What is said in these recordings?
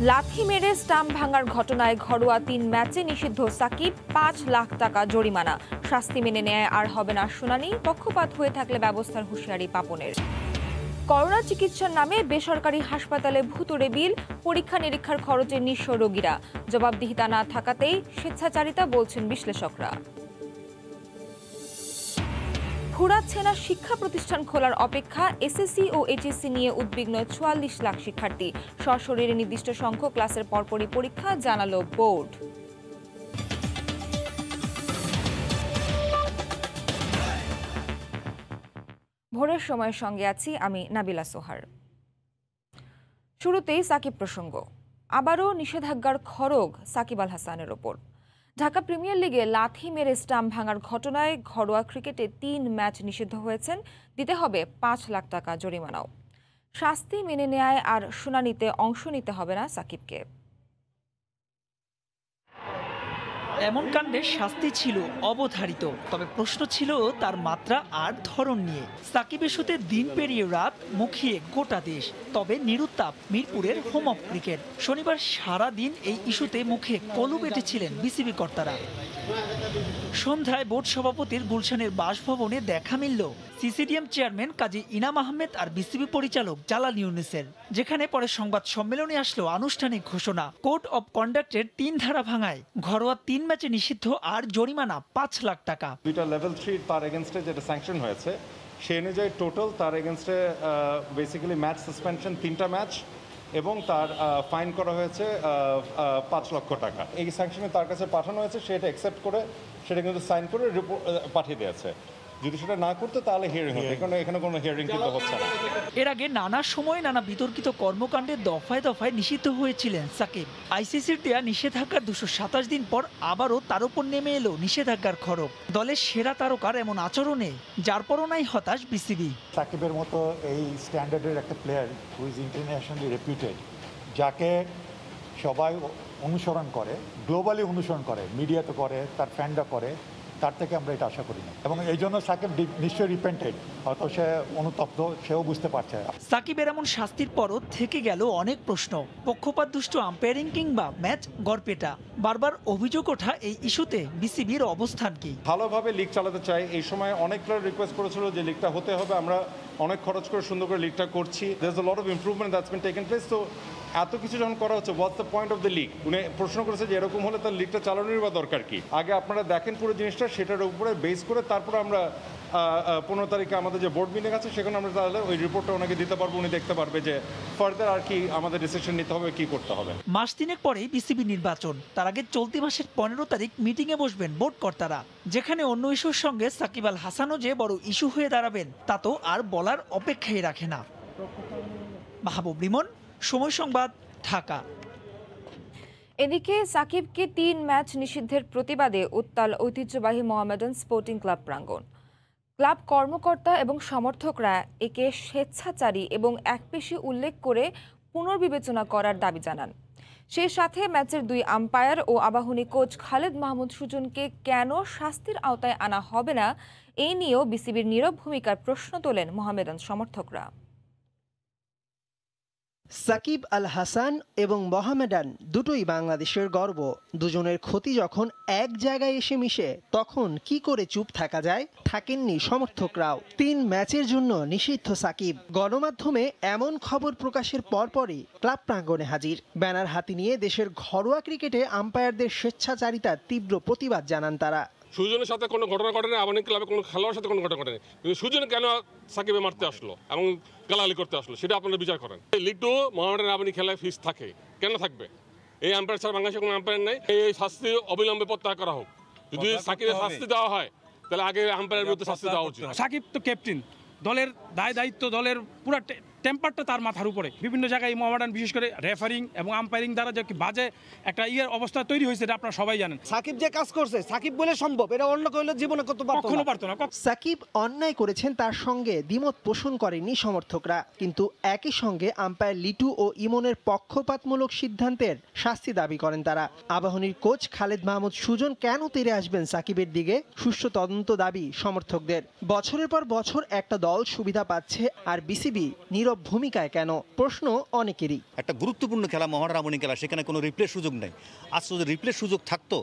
लाथी मेरे स्टाम्प भांगार घटनाय घरोया 3 मैचे निषिद्ध সাকিব 5 लाख टाका जरिमाना शास्ति मेने नेয় আর হবে না শুনানি পক্ষপাত হয়ে থাকলে ব্যবস্থার হুঁশিয়ারি পাপনের করোনা চিকিৎসার নামে বেসরকারি হাসপাতালে ভুতুড়ে বিল পরীক্ষা নিরীক্ষার খরচে নিঃস্ব রোগীরা জবাবদিহিতা না থাকাতেই স্বেচ্ছাচারিতা বলছেন বিশ্লেষকরা ঘোরাচ্ছে না শিক্ষা প্রতিষ্ঠান খোলার অপেক্ষা এসএসসি ও এইচএসসি নিয়ে উদ্বিগ্ন 44 লাখ শিক্ষার্থী সশরীরে নির্দিষ্ট সংখ্যক ক্লাসের পরপরই পরীক্ষা জানালো বোর্ড ভোরের সময় সঙ্গে আছি আমি নাবিলা সোহার শুরুতেই সাকিব প্রসঙ্গ আবারো নিষেধাজ্ঞার খড়গ সাকিব আল হাসানের উপর ঢাকা প্রিমিয়ার লিগে লাথি মেরে স্টাম্প ভাঙার ঘটনায় ঘরোয়া ক্রিকেটে 3 ম্যাচ নিষিদ্ধ হয়েছেন দিতে হবে 5 লাখ টাকা জরিমানাও শাস্তি মেনে নেয় আর শুনানিতে অংশ নিতে হবে না সাকিবকে এমন কাণ্ডের শাস্তি ছিল অবধারিত তবে প্রশ্ন ছিল তার মাত্রা আর ধরন নিয়ে সাকিবের সাথে দিন পেরিয়ে রাত মুখিয়ে গোটা দেশ তবে নিরুত্তাপ মিরপুরের হোম অফ ক্রিকেট শনিবার সারা দিন এই ইস্যুতে মুখে কলু বেঁধেছিলেন বিসিবি কর্তারা সন্ধ্যায় বোর্ড সভাপতির গুলশানের বাসভবনে দেখা মিলল সিসিডিএম চেয়ারম্যান কাজী ইনাম আহমেদ আর বিসিবি পরিচালক জালাল ইউনুসের যেখানে পরে সংবাদ সম্মেলনে আসলো আনুষ্ঠানিক ঘোষণা কোড অব কন্ডাক্টের 3 ধারা ভাঙায় ঘরোয়া 3 ম্যাচে নিষিদ্ধ আর জরিমানা 5 লাখ টাকা দুইটা লেভেল 3 তার এগেইনস্টে যেটা স্যাংশন হয়েছে সেই অনুযায়ী টোটাল তার এগেইনস্টে বেসিক্যালি ম্যাচ সাসপেনশন 3টা ম্যাচ এবং তার ফাইন করা হয়েছে 5 লক্ষ টাকা এই স্যাংশনে তার কাছে পাঠানো হয়েছে সেটা অ্যাকসেপ্ট করে সেটা কিন্তু সাইন করে পাঠিয়ে দিয়েছে যদি সেটা না করতে তাহলে হিয়ারিং হবে কারণ এখানে কোনো হিয়ারিং কিন্তু হচ্ছে না এর আগে নানা সময় নানা বিতর্কিত কর্মকাণ্ডে দফায় দফায় নিষিদ্ধ হয়েছিলেন সাকিব আইসিসির দেয়া নিষেধাজ্ঞার ২২৭ দিন পর আবারও তার উপর নেমে এলো নিষেধাজ্ঞার খড়গ দলের সেরা তারকার এমন আচরণে যার পরনাই হতাশ বিসিবি সাকিবের মতো এই স্ট্যান্ডার্ডের একটা player who is internationally reputed যাকে সবাই অনুসরণ করে গ্লোবালি অনুসরণ করে মিডিয়া তো করে তার ফ্যানরা করে তার থেকে আমরা এটা আশা করি না এবং এই জন্য সাকিব নিশ্চয়ই রিপেন্টেড হয়তো সে অনুতপ্ত সেও বুঝতে পারছে সাকিবের এমন শাস্তির পরও থেকে গেল অনেক প্রশ্ন পক্ষপাত দুষ্ট আম্পায়ারিং কিংবা ম্যাচ গড়পেটা বারবার অভিযোগ ওঠা এই ইস্যুতে বিসিবির অবস্থান কি ভালোভাবে লিগ চালাতে চাই এই সময় অনেক প্লেয়ার রিকোয়েস্ট করেছিল যে লিগটা হতে হবে আমরা অনেক খরচ করে সুন্দর করে লিগটা করছি there is a lot of improvement that's been taken place so এত কিছু যখন করা হচ্ছে what's the point of the league উনি প্রশ্ন করেছে যে এরকম হলে তার লিগটা চালানোর বা দরকার কি আগে আপনারা দেখেন পুরো জিনিসটা সেটার উপরে বেস করে তারপর আমরা 15 তারিখে আমাদের যে বোর্ড মিটিং আছে সেখানে আমরা তাহলে ওই রিপোর্টটা ওনাকে দিতে পারবো উনি দেখতে পারবে যে ফার্দার আর কি আমাদের ডিসিশন নিতে হবে কি করতে হবে মাস 3 পরেই বিসিবি নির্বাচন তার আগে চলতি মাসের 15 তারিখ মিটিংয়ে বসবেন বোর্ড কর্তারা যেখানে অন্য ইস্যুর সঙ্গে সাকিব আল হাসানও যে বড় ইস্যু হয়ে দাঁড়াবেন তা তো আর বলার অপেক্ষাই রাখে না মাহবুব রিমন সময় সংবাদ ঢাকা এদিকে সাকিবকে 3 ম্যাচ নিষিদ্ধের প্রতিবাদে উত্তাল ঐতিহ্যবাহী মোহামেডান স্পোর্টিং ক্লাব প্রাঙ্গণ ক্লাব কর্মকর্তা এবং সমর্থকরা একে স্বেচ্ছাচারী এবং একপেশী উল্লেখ করে পুনর্বিবেচনা করার দাবি জানান সেই সাথে ম্যাচের 2 আম্পায়ার ও আবাহনী কোচ খালেদ মাহমুদ সুজনকে কেন শাস্তির আওতায় আনা হবে না এই নিয়েও বিসিবির নীরব ভূমিকার প্রশ্ন তোলেন মোহামেডান সমর্থকরা সাকিব আল হাসান এবং মোহামেডান দুটোই বাংলাদেশের গর্ব দুজনের ক্ষতি যখন এক জায়গায় এসে মিশে তখন কি করে চুপ থাকা যায় থাকেননি সমর্থকরাও 3 ম্যাচের জন্য নিষিদ্ধ সাকিব গণমাধ্যমে এমন খবর প্রকাশের পরপরই ক্লাব প্রাঙ্গণে হাজির ব্যানার হাতে নিয়ে দেশের ঘরোয়া ক্রিকেটে আম্পায়ারদের স্বেচ্ছাচারিতার তীব্র প্রতিবাদ জানান তারা সুজনের সাথে কোনো ঘটনা ঘটেনি আবাহনী ক্লাবে কোনো খেলোয়াড়ের সাথে কোনো ঘটনা ঘটেনি কিন্তু সুজন কেন সাকিবে মারতে আসলো এবং গালাগালি করতে আসলো সেটা আপনারা বিচার করেন লিটু মোহামেডান আবাহনী খেলায় ফিস থাকে কেন থাকবে এই আম্পায়ার ছাড়া বাংলাদেশে কোনো আম্পায়ার নেই এই শাস্তি অবিলম্বে প্রত্যাহার করা হোক যদি সাকিবের শাস্তি দেওয়া হয় তাহলে আগে আম্পায়ারের বিরুদ্ধে শাস্তি দেওয়া উচিত সাকিব তো ক্যাপ্টেন দলের দায় দায়িত্ব দলের পুরা টেম্পারটা তার মাথার উপরে বিভিন্ন জায়গায় মোহামেডান বিশেষ করে রেফারিং এবং আম্পায়ারিং দ্বারা যে বাজে একটা ইয়ের অবস্থা তৈরি হয়েছে এটা আপনারা সবাই জানেন সাকিব যে কাজ করছে সাকিব বলে সম্ভব এটা অন্য কইলে জীবনে কত পারতো না সাকিব অন্যায় করেছেন তার সঙ্গে দ্বিমত পোষণ করেনি সমর্থকরা কিন্তু একই সঙ্গে আম্পায়ার লিটু ও ইমনের পক্ষপাতমূলক সিদ্ধান্তের শাস্তি দাবি করেন তারা আবাহনীর কোচ খালেদ মাহমুদ সুজন কেন তেরে আসবেন সাকিবের দিকে সুষ্ঠু তদন্ত দাবি সমর্থকদের বছরের পর বছর একটা দল সুবিধা পাচ্ছে আর বিসিবি নীরব ভূমিকায় কেন, প্রশ্ন অনেকেরই। একটা গুরুত্বপূর্ণ খেলা মহারামণি খেলা, সেখানে কোনো রিপ্লে সুযোগ নেই। আজ যদি রিপ্লে সুযোগ থাকতো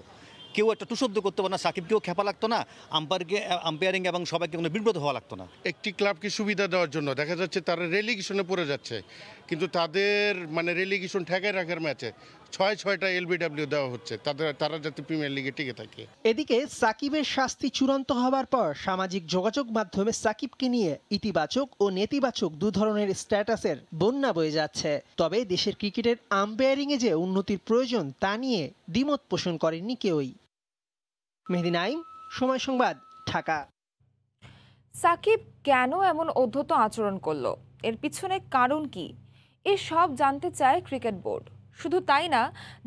কেউ একটা টুশব্দ করতে পারে না, সাকিবকেও খেপা লাগতো না, আম্পায়ারিং এবং সবাইকে কোনো বিব্রত হওয়া লাগতো না। একটি ক্লাবকে সুবিধা দেওয়ার জন্য দেখা যাচ্ছে তারা রেলিগেশনে পড়ে যাচ্ছে, কিন্তু তাদের মানে রেলিগেশন ঠেকায় রাখার ম্যাচে ৬-৬টা এলবিডব্লিউ দেওয়া হচ্ছে তারা যাতে প্রিমিয়ার লিগে টিকে থাকে। এদিকে সাকিবের শাস্তি চূড়ান্ত হওয়ার পর সামাজিক যোগাযোগ মাধ্যমে সাকিবকে নিয়ে ইতিবাচক ও নেতিবাচক দু ধরনের স্ট্যাটাসের বন্যা বয়ে যাচ্ছে। তবে দেশের ক্রিকেটের আম্পায়ারিংয়ে যে উন্নতির প্রয়োজন তা নিয়ে দ্বিমত পোষণ করেননি কেউই। সাকিব কেন এমন অদ্ভুত আচরণ করলো, এর পিছনে কারণ কি, এসব জানতে চায় ক্রিকেট বোর্ড। শুধু তাই না,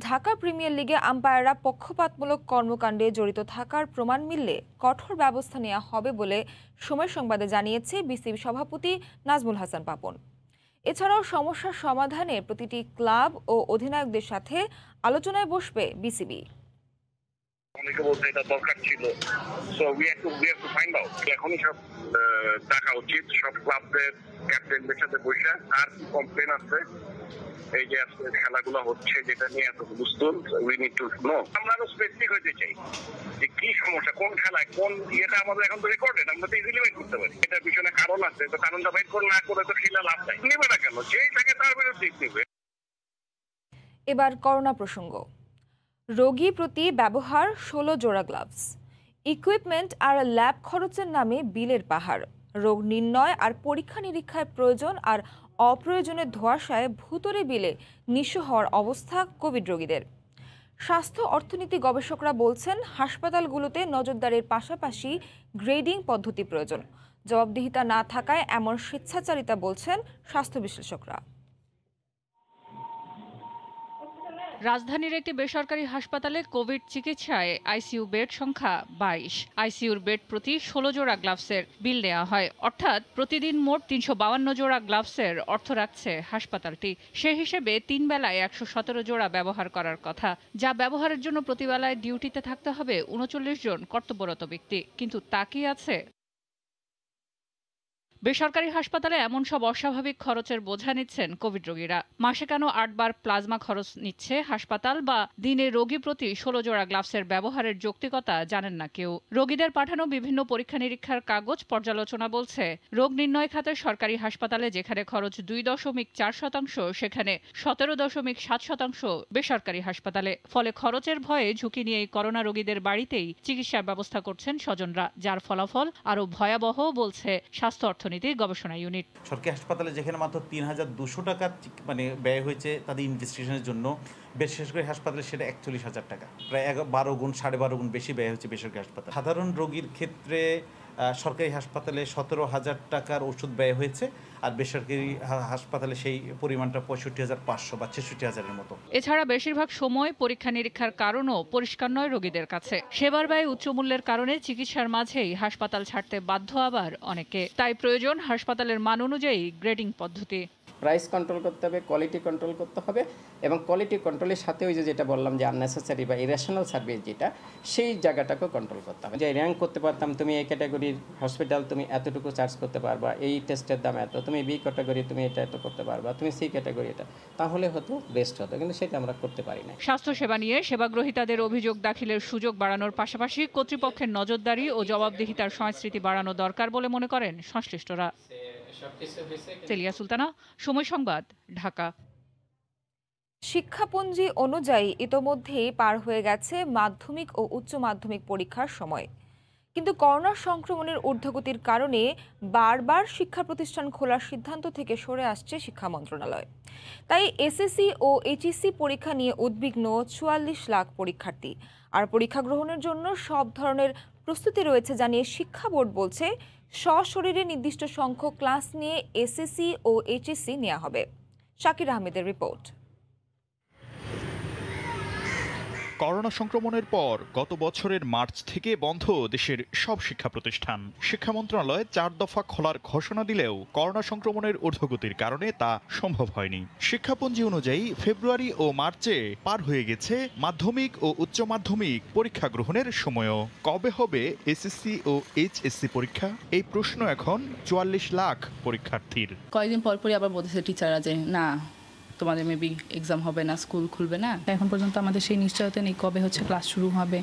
ঢাকা প্রিমিয়ার লিগে আম্পায়াররা পক্ষপাতমূলক কর্মকাণ্ডে জড়িত থাকার প্রমাণ মিললে কঠোর ব্যবস্থা নেওয়া হবে বলে সময় সংবাদে জানিয়েছে বিসিবি সভাপতি নাজমুল হাসান পাপন। এছাড়াও সমস্যা সমাধানে প্রতিটি ক্লাব ও অধিনায়কদের সাথে আলোচনায় বসবে বিসিবি। অনেকে বলতে এটা দরকার ছিল, এখনই সব দেখা উচিত, সব ক্লাবদের ক্যাপ্টেনদের সাথে বসে আর কি কমপ্লেন আছে, এই যে খেলাগুলো হচ্ছে যেটা নিয়ে এত বুঝতুন, আমরা আরো স্পেসিফিক হইতে চাই যে কি সমস্যা, কোন খেলায় কোন ইয়েটা আমাদের এখন তো রেকর্ডেড, আমরা তো ইজিলি বের করতে পারি। এটার পিছনে কারণ আছে, তো কারণটা বের করে না করে তো খেলা লাভ নাই, নেবে না কেন, যেই থাকে তার বিরুদ্ধে নেবে। এবার করোনা প্রসঙ্গ, রোগী প্রতি ব্যবহার ১৬ জোড়া গ্লাভস, ইকুইপমেন্ট আর ল্যাব খরচের নামে বিলের পাহাড়, রোগ নির্ণয় আর পরীক্ষা নিরীক্ষায় প্রয়োজন আর অপ্রয়োজনের ধোঁয়াশায় ভুতুরে বিলে নিঃস্ব হওয়ার অবস্থা কোভিড রোগীদের। স্বাস্থ্য অর্থনীতি গবেষকরা বলছেন হাসপাতালগুলোতে নজরদারির পাশাপাশি গ্রেডিং পদ্ধতি প্রয়োজন। জবাবদিহিতা না থাকায় এমন স্বেচ্ছাচারিতা বলছেন স্বাস্থ্য বিশ্লেষকরা। রাজধানীর একটি বেসরকারি হাসপাতালে কোভিড চিকিৎসায় আইসিইউ বেড সংখ্যা ২২। আইসিইউর বেড প্রতি ১৬ জোড়া গ্লাভসের বিল দেওয়া হয়, অর্থাৎ প্রতিদিন মোট ৩৫২ জোড়া গ্লাভসের অর্থ রাখছে হাসপাতালটি। সে হিসেবে ৩ বেলায় ১১৭ জোড়া ব্যবহার করার কথা, যা ব্যবহারের জন্য প্রতিবেলায় ডিউটিতে থাকতে হবে ৩৯ জন কর্তব্যরত ব্যক্তি, কিন্তু তা কি আছে? বেসরকারি হাসপাতালে এমন সব অস্বাভাবিক খরচের বোঝা নিচ্ছেন কোভিড রোগীরা। মাসে কেন ৮ বার প্লাজমা খরচ নিচ্ছে হাসপাতাল, বা দিনে রোগী প্রতি ১৬ জোড়া গ্লাভসের ব্যবহারের যৌক্তিকতা জানেন না কেউ। রোগীদের পাঠানো বিভিন্ন পরীক্ষা নিরীক্ষার কাগজ পর্যালোচনা বলছে, রোগ নির্ণয় খাতে সরকারি হাসপাতালে যেখানে খরচ ২.৪%, সেখানে ১৭.৭%, বেসরকারি হাসপাতালে। ফলে খরচের ভয়ে ঝুঁকি নিয়ে করোনা রোগীদের বাড়িতেই চিকিৎসার ব্যবস্থা করছেন স্বজনরা, যার ফলাফল আরও ভয়াবহ বলছে স্বাস্থ্য গবেষণা ইউনিট। সরকারি হাসপাতালে যেখানে মাত্র ৩২০০ টাকা মানে ব্যয় হয়েছে তাদের ইনভেস্টিগেশনের জন্য, বেসরকারি হাসপাতালে সেটা ৪১,০০০ টাকা, প্রায় ১২ গুণ ১.৫ গুণ বেশি ব্যয় হচ্ছে বেসরকারি হাসপাতালে। সাধারণ রোগীর ক্ষেত্রে সরকারি হাসপাতালে ১৭,০০০ টাকার ওষুধ ব্যয় হয়েছে, আর বেসরকারি হাসপাতালে সেই পরিমাণটা ৬৫,৫০০ বা ৬৬,০০০-এর মতো। এছাড়া বেশিরভাগ সময় পরীক্ষা নিরীক্ষার কারণও পরিষ্কার নয় রোগীদের কাছে। সেবার ব্যয় উচ্চ মূল্যের কারণে চিকিৎসার মাঝেই হাসপাতাল ছাড়তে বাধ্য আবার অনেকে। তাই প্রয়োজন হাসপাতালের মান অনুযায়ী গ্রেডিং পদ্ধতি। প্রাইস কন্ট্রোল করতে হবে, কোয়ালিটি কন্ট্রোল করতে হবে, এবং কোয়ালিটি কন্ট্রোলের সাথে ওই যে যেটা বললাম যে আননেসেসারি বা ইরেশনাল সার্ভিস, যেটা সেই জায়গাটাকেও কন্ট্রোল করতে হবে। যে র্যাঙ্ক করতে পারতাম, তুমি এই ক্যাটাগরির হসপিটাল তুমি এতটুকু চার্জ করতে পারবা, এই টেস্টের দাম এত, তুমি বি ক্যাটাগরি তুমি এটা এত করতে পারবা, তুমি সি ক্যাটাগরি এটা, তাহলে হতো বেস্ট হতো, কিন্তু সেটা আমরা করতে পারি না। স্বাস্থ্যসেবা নিয়ে সেবাগ্রহীতাদের অভিযোগ দাখিলের সুযোগ বাড়ানোর পাশাপাশি কর্তৃপক্ষের নজরদারি ও জবাবদিহিতার সংস্কৃতি বাড়ানো দরকার বলে মনে করেন সংশ্লিষ্টরা। সেলিয়া সুলতানা, সময় সংবাদ, ঢাকা। শিক্ষাপঞ্জি অনুযায়ী ইতোমধ্যেই পার হয়ে গেছে মাধ্যমিক ও উচ্চ মাধ্যমিক পরীক্ষার সময়, কিন্তু করোনা সংক্রমণের ঊর্ধ্বগতির কারণে বারবার শিক্ষা প্রতিষ্ঠান খোলার সিদ্ধান্ত থেকে সরে আসছে শিক্ষা মন্ত্রণালয়। তাই এসএসসি ও এইচএসসি পরীক্ষা নিয়ে উদ্বিগ্ন ৪৪ লাখ পরীক্ষার্থী, আর পরীক্ষা গ্রহণের জন্য সব ধরনের প্রস্তুতি রয়েছে জানিয়ে শিক্ষা বোর্ড বলছে সশরীরে নির্দিষ্ট সংখ্যক ক্লাস নিয়ে এসএসসি ও এইচএসসি নেওয়া হবে। শাকির আহমেদের রিপোর্ট। করোনা সংক্রমণের পর গত বছরের মার্চ থেকে বন্ধ দেশের সব শিক্ষা প্রতিষ্ঠান। শিক্ষা মন্ত্রণালয় 4 দফা খোলার ঘোষণা দিলেও করোনা সংক্রমণের ঊর্ধ্বগতির কারণে তা সম্ভব হয়নি। শিক্ষাপঞ্জি অনুযায়ী ফেব্রুয়ারি ও মার্চে পার হয়ে গেছে মাধ্যমিক ও উচ্চ মাধ্যমিক পরীক্ষা গ্রহণের সময়ও। কবে হবে এসএসসি ও এইচএসসি পরীক্ষা, এই প্রশ্ন এখন ৪৪ লাখ পরীক্ষার্থীর। কয়েকদিন পরপরই আবার বলতেছে টিচাররা যে না, তোমাদের মেবি এক্সাম হবে না, স্কুল খুলবে না। এখন পর্যন্ত আমাদের সেই নিশ্চয়তা নেই কবে হচ্ছে ক্লাস শুরু হবে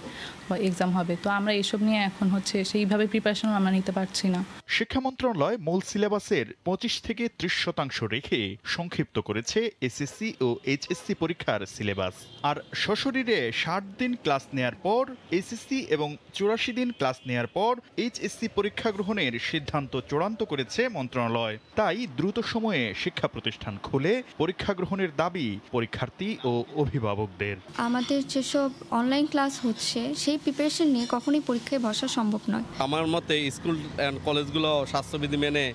বা এক্সাম হবে। তো আমরা এসব নিয়ে এখন হচ্ছে সেইভাবে প্রিপারেশন আমরা নিতে পারছি না। শিক্ষা মন্ত্রণালয় মূল সিলেবাসের 25 থেকে 30% রেখে সংক্ষিপ্ত করেছে এসএসসি ও এইচএসসি পরীক্ষার সিলেবাস। আর সশরীরে 60 দিন ক্লাস নেয়ার পর এসএসসি এবং 84 দিন ক্লাস নেয়ার পর এইচএসসি পরীক্ষা গ্রহণের সিদ্ধান্ত চূড়ান্ত করেছে মন্ত্রণালয়। তাই দ্রুত সময়ে শিক্ষা প্রতিষ্ঠান খুলে পরীক্ষা গ্রহণের দাবি পরীক্ষার্থী ও অভিভাবকদের। আমাদের যেসব অনলাইন ক্লাস হচ্ছে সেই প্রিপারেশন নিয়ে কখনোই পরীক্ষায় বসা সম্ভব নয়। আমার মতে স্কুল এন্ড কলেজগুলো স্বাস্থ্যবিধি মেনে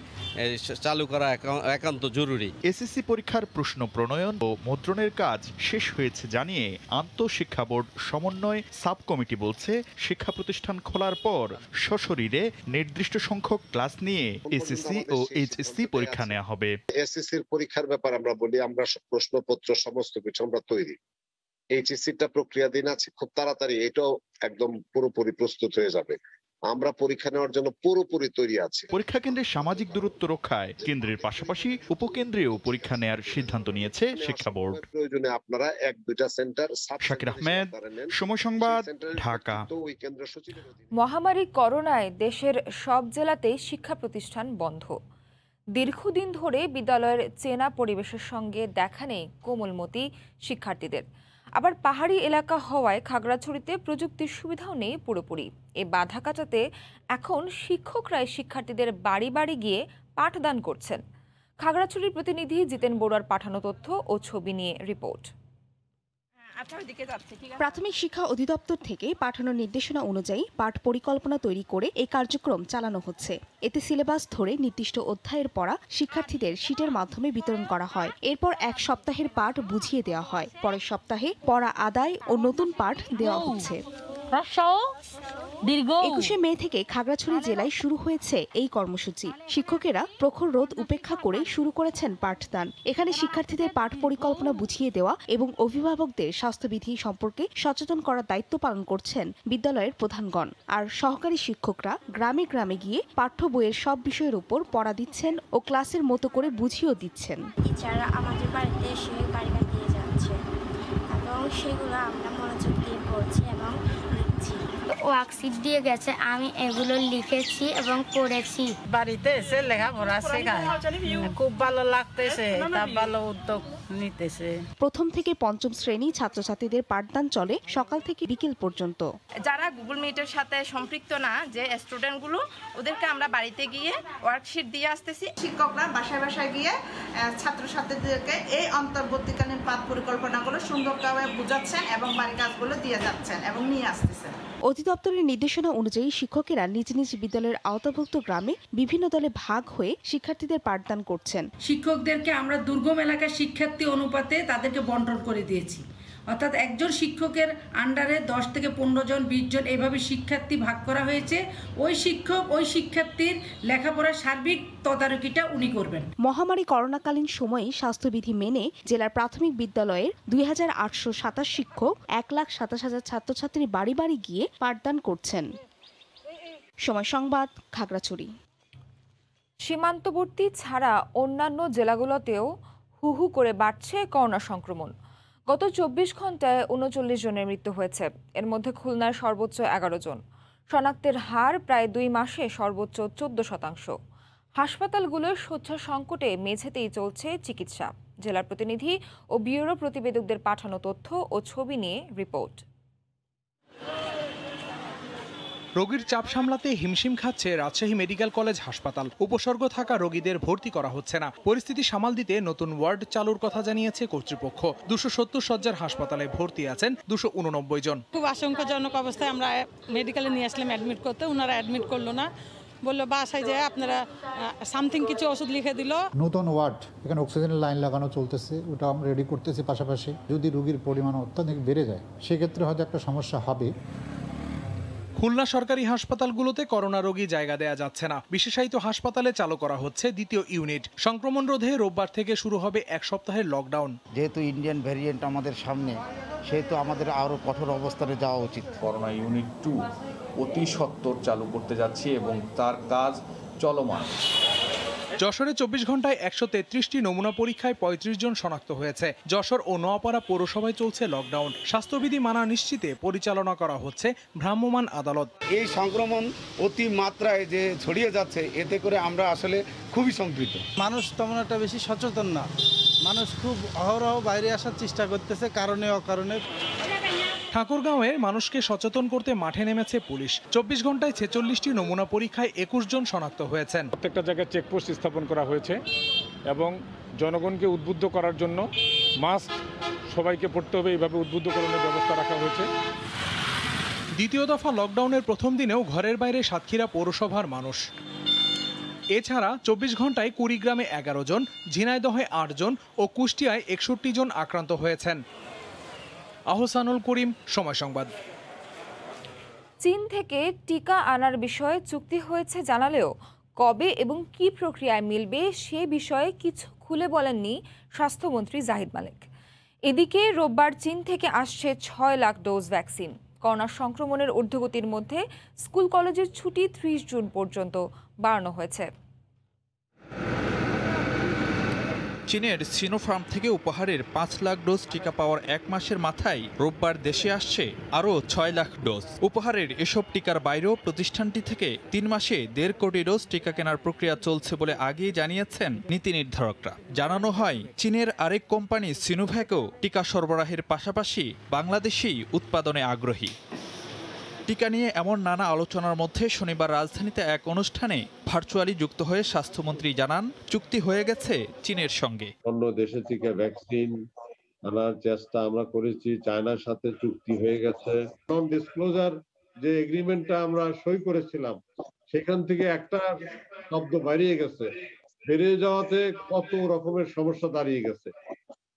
চালু করা একান্ত জরুরি। এসএসসি পরীক্ষার প্রশ্ন প্রণয়ন ও মুদ্রণের কাজ শেষ হয়েছে জানিয়ে আন্তঃশিক্ষা বোর্ড সমন্বয় সাব কমিটি বলছে, শিক্ষা প্রতিষ্ঠান খোলার পর সশরীরে নির্দিষ্ট সংখ্যক ক্লাস নিয়ে এসএসসি ও এইচএসসি পরীক্ষা নেওয়া হবে। এসএসসির পরীক্ষার ব্যাপার আমরা বলি, আমরা প্রশ্নপত্র সমস্ত কিছু আমরা তৈরি, এইচএসসিটা প্রক্রিয়াধীন আছে, খুব তাড়াতাড়ি এটাও একদম পুরোপুরি প্রস্তুত হয়ে যাবে। আমরা পরীক্ষা নেওয়ার জন্য পুরোপুরি তৈরি আছি। পরীক্ষা কেন্দ্রে সামাজিক দূরত্ব রক্ষায় কেন্দ্রের পাশাপাশি উপকেন্দ্রেও পরীক্ষা নেয়ার সিদ্ধান্ত নিয়েছে শিক্ষা বোর্ড। প্রয়োজনে আপনারা 1-2টা সেন্টার। শাকির আহমেদ, সময় সংবাদ, ঢাকা। মহামারী করোনায় দেশের সব জেলাতেই শিক্ষা প্রতিষ্ঠান বন্ধ। দীর্ঘদিন ধরে বিদ্যালয়ের চেনা পরিবেশের সঙ্গে দেখা নেই কোমলমতি শিক্ষার্থীদের। আবার পাহাড়ি এলাকা হওয়ায় খাগড়াছড়িতে প্রযুক্তির সুবিধাও নেই পুরোপুরি। এ বাধা কাটাতে এখন শিক্ষকরাই শিক্ষার্থীদের বাড়ি বাড়ি গিয়ে পাঠদান করছেন। খাগড়াছড়ির প্রতিনিধি জিতেন বড়ুয়ার পাঠানো তথ্য ও ছবি নিয়ে রিপোর্ট। প্রাথমিক শিক্ষা অধিদপ্তর থেকে পাঠানো নির্দেশনা অনুযায়ী পাঠ পরিকল্পনা তৈরি করে এই কার্যক্রম চালানো হচ্ছে। এতে সিলেবাস ধরে নির্দিষ্ট অধ্যায়ের পড়া শিক্ষার্থীদের শীটের মাধ্যমে বিতরণ করা হয়। এরপর 1 সপ্তাহের পাঠ বুঝিয়ে দেওয়া হয়। পরের সপ্তাহে পড়া আদায় ও নতুন পাঠ দেওয়া হচ্ছে। 21শে মে থেকে খাগড়াছড়ি জেলায় শুরু হয়েছে এই কর্মসূচি। শিক্ষকেরা প্রখর রোদ উপেক্ষা করে শুরু করেছেন পাঠদান। এখানে শিক্ষার্থীদের পাঠ পরিকল্পনা বুঝিয়ে দেওয়া এবং অভিভাবকদের স্বাস্থ্যবিধি সম্পর্কে সচেতন করার দায়িত্ব পালন করছেন বিদ্যালয়ের প্রধানগণ। আর সহকারী শিক্ষকরা গ্রামে গ্রামে গিয়ে পাঠ্য বইয়ের সব বিষয়ের উপর পড়া দিচ্ছেন ও ক্লাসের মতো করে বুঝিয়েও দিচ্ছেন। টিচাররা আমাদের বাড়িতে এসে কারিগর দিয়ে যাচ্ছে এবং সেগুলো আমরা মনোযোগ দিয়ে পড়ছি এবং ওয়ার্কশিট দিয়ে গেছে, আমি এগুলো লিখেছি এবং পড়েছি। বাড়িতে এসে লেখাপড়া শেখায়, খুব ভালো লাগতেছে, তা ভালো উদ্যোগ নিতেছে। প্রথম থেকে ৫ম শ্রেণী ছাত্রছাত্রীদের পাঠদান চলে সকাল থেকে বিকেল পর্যন্ত। যারা গুগল মিটের সাথে সম্পৃক্ত না, যে স্টুডেন্টগুলো, ওদেরকে আমরা বাড়িতে গিয়ে ওয়ার্কশিট দিয়ে আসতেছি। শিক্ষকরা বাসায় বাসায় গিয়ে ছাত্রছাত্রীদেরকে এই অন্তর্বর্তীকালীন পাঠ পরিকল্পনাগুলো সুন্দরভাবে বুঝাচ্ছেন এবং বাড়ির কাজগুলো দিয়ে যাচ্ছেন এবং নিয়ে আসতেছেন। অধিদপ্তরের নির্দেশনা অনুযায়ী শিক্ষকেরা নিজ নিজ বিদ্যালয়ের আওতাভুক্ত গ্রামে বিভিন্ন দলে ভাগ হয়ে শিক্ষার্থীদের পাঠদান করছেন। শিক্ষকদেরকে আমরা দুর্গম এলাকার শিক্ষার্থী অনুপাতে তাদেরকে বণ্টন করে দিয়েছি, অর্থাৎ একজন শিক্ষকের আন্ডারে 10 থেকে 15 জন, 20 জন এইভাবে শিক্ষার্থী ভাগ করা হয়েছে। ওই শিক্ষক ওই শিক্ষার্থীর লেখাপড়ার সার্বিক তদারকিটা উনি করবেন। মহামারী করোনাকালীন সময়ে স্বাস্থ্যবিধি মেনে জেলার প্রাথমিক বিদ্যালয়ের 2827 শিক্ষক 1,27,000 ছাত্রছাত্রী বাড়ি বাড়ি গিয়ে পাঠদান করছেন। সময় সংবাদ, খাগড়াছড়ি। সীমান্তবর্তী ছাড়া অন্যান্য জেলাগুলোতেও হুহু করে বাড়ছে করোনা সংক্রমণ। গত ২৪ ঘন্টায় ৩৯ জনের মৃত্যু হয়েছে। এর মধ্যে খুলনায় সর্বোচ্চ 11 জন। শনাক্তের হার প্রায় 2 মাসে সর্বোচ্চ 14%। হাসপাতালগুলোর শয্যা সংকটে মেঝেতেই চলছে চিকিৎসা। জেলার প্রতিনিধি ও ব্যুরো প্রতিবেদকদের পাঠানো তথ্য ও ছবি নিয়ে রিপোর্ট। রোগীর চাপ সামলাতে হিমশিম খাচ্ছে রাজশাহী মেডিকেল কলেজ হাসপাতাল। উপসর্গ থাকা রোগীদের ভর্তি করা হচ্ছে না। পরিস্থিতি সামাল দিতে নতুন ওয়ার্ড চালুর কথা জানিয়েছে কর্তৃপক্ষ। 270 শয্যার হাসপাতালে ভর্তি আছেন 289 জন। খুব আশঙ্কাজনক অবস্থায় আমরা মেডিকেলে নিয়ে আসলাম অ্যাডমিট করতে, ওনারা অ্যাডমিট করলো না। বলল বাসায় যায় আপনারা সামথিং কিছু ওষুধ লিখে দিল। নতুন ওয়ার্ড এখানে অক্সিজেনের লাইন লাগানো চলতেছে, ওটা আমরা রেডি করতেছি। পাশাপাশি যদি রোগীর পরিমাণ অত্যাধিক বেড়ে যায় সেক্ষেত্রে হয়তো একটা সমস্যা হবে। খুলনা সরকারি হাসপাতালগুলোতে করোনা রোগী জায়গা দেয়া যাচ্ছে না। বিশেষায়িত হাসপাতালে চালু করা হচ্ছে দ্বিতীয় ইউনিট। সংক্রমণ রোধে রোববার থেকে শুরু হবে এক সপ্তাহের লকডাউন। যেহেতু ইন্ডিয়ান ভ্যারিয়েন্ট আমাদের সামনে, সেহেতু আমাদের আরও কঠোর অবস্থানে যাওয়া উচিত। করোনা ইউনিট 2 অতি সত্বর চালু করতে যাচ্ছি এবং তার কাজ চলমান। যশোরে 24 ঘন্টায় 133টি নমুনা পরীক্ষায় 35 জন শনাক্ত হয়েছে। যশোর ও নোয়াপাড়া পৌরসভায় চলছে লকডাউন। স্বাস্থ্যবিধি মানা নিশ্চিতে পরিচালনা করা হচ্ছে ভ্রাম্যমাণ আদালত। এই সংক্রমণ অতি মাত্রায় যে ছড়িয়ে যাচ্ছে, এতে করে আমরা আসলে খুবই সংকৃত। মানুষ তেমন একটা বেশি সচেতন না, মানুষ খুব অহরহ বাইরে আসার চেষ্টা করতেছে কারণে অকারণে। ঠাকুরগাঁওয়ের মানুষকে সচেতন করতে মাঠে নেমেছে পুলিশ। 24 ঘন্টায় 46টি নমুনা পরীক্ষায় 21 জন শনাক্ত হয়েছেন। প্রত্যেকটা জায়গায় চেকপোস্ট স্থাপন করা হয়েছে এবং জনগণকে উদ্বুদ্ধ করার জন্য মাস্ক সবাইকে পরতে হবে, এইভাবে উদ্বুদ্ধকরণের ব্যবস্থা রাখা হয়েছে। দ্বিতীয় দফা লকডাউনের প্রথম দিনেও ঘরের বাইরে সাতক্ষীরা পৌরসভার মানুষ। এছাড়া 24 ঘন্টায় কুড়িগ্রামে 11 জন, ঝিনাইদহে 8 জন ও কুষ্টিয়ায় 61 জন আক্রান্ত হয়েছেন। আহসানুল করিম, সময় সংবাদ। চীন থেকে টিকা আনার বিষয়ে চুক্তি হয়েছে জানালেও কবে এবং কি প্রক্রিয়ায় মিলবে সে বিষয়ে কিছু খুলে বলেননি স্বাস্থ্যমন্ত্রী জাহিদ মালিক। এদিকে রোববার চীন থেকে আসছে 6 লাখ ডোজ ভ্যাকসিন। করোনা সংক্রমণের ঊর্ধ্বগতির মধ্যে স্কুল কলেজের ছুটি 30 জুন পর্যন্ত বাড়ানো হয়েছে। চীনের সিনোফার্ম থেকে উপহারের 5 লাখ ডোজ টিকা পাওয়ার এক মাসের মাথায় রোববার দেশে আসছে আরও 6 লাখ ডোজ। উপহারের এসব টিকার বাইরেও প্রতিষ্ঠানটি থেকে 3 মাসে 1.5 কোটি ডোজ টিকা কেনার প্রক্রিয়া চলছে বলে আগেই জানিয়েছেন নীতি নির্ধারকরা। জানানো হয় চীনের আরেক কোম্পানি সিনোভ্যাকও টিকা সরবরাহের পাশাপাশি বাংলাদেশেই উৎপাদনে আগ্রহী। টিকা নিয়ে এমন নানা আলোচনার মধ্যে শনিবার রাজধানীতে এক অনুষ্ঠানে ভার্চুয়ালি যুক্ত হয়ে স্বাস্থ্যমন্ত্রী জানান, চুক্তি হয়ে গেছে চীনের সঙ্গে। অন্য দেশে থেকে ভ্যাকসিন আনার চেষ্টা আমরা করেছি, চায়নার সাথে চুক্তি হয়ে গেছে। নন ডিসক্লোজার যে এগ্রিমেন্টটা আমরা সই করেছিলাম সেখান থেকে একটা শব্দ বেরিয়ে গেছে। বেরিয়ে যাওয়াতে কত রকমের সমস্যা দাঁড়িয়ে গেছে।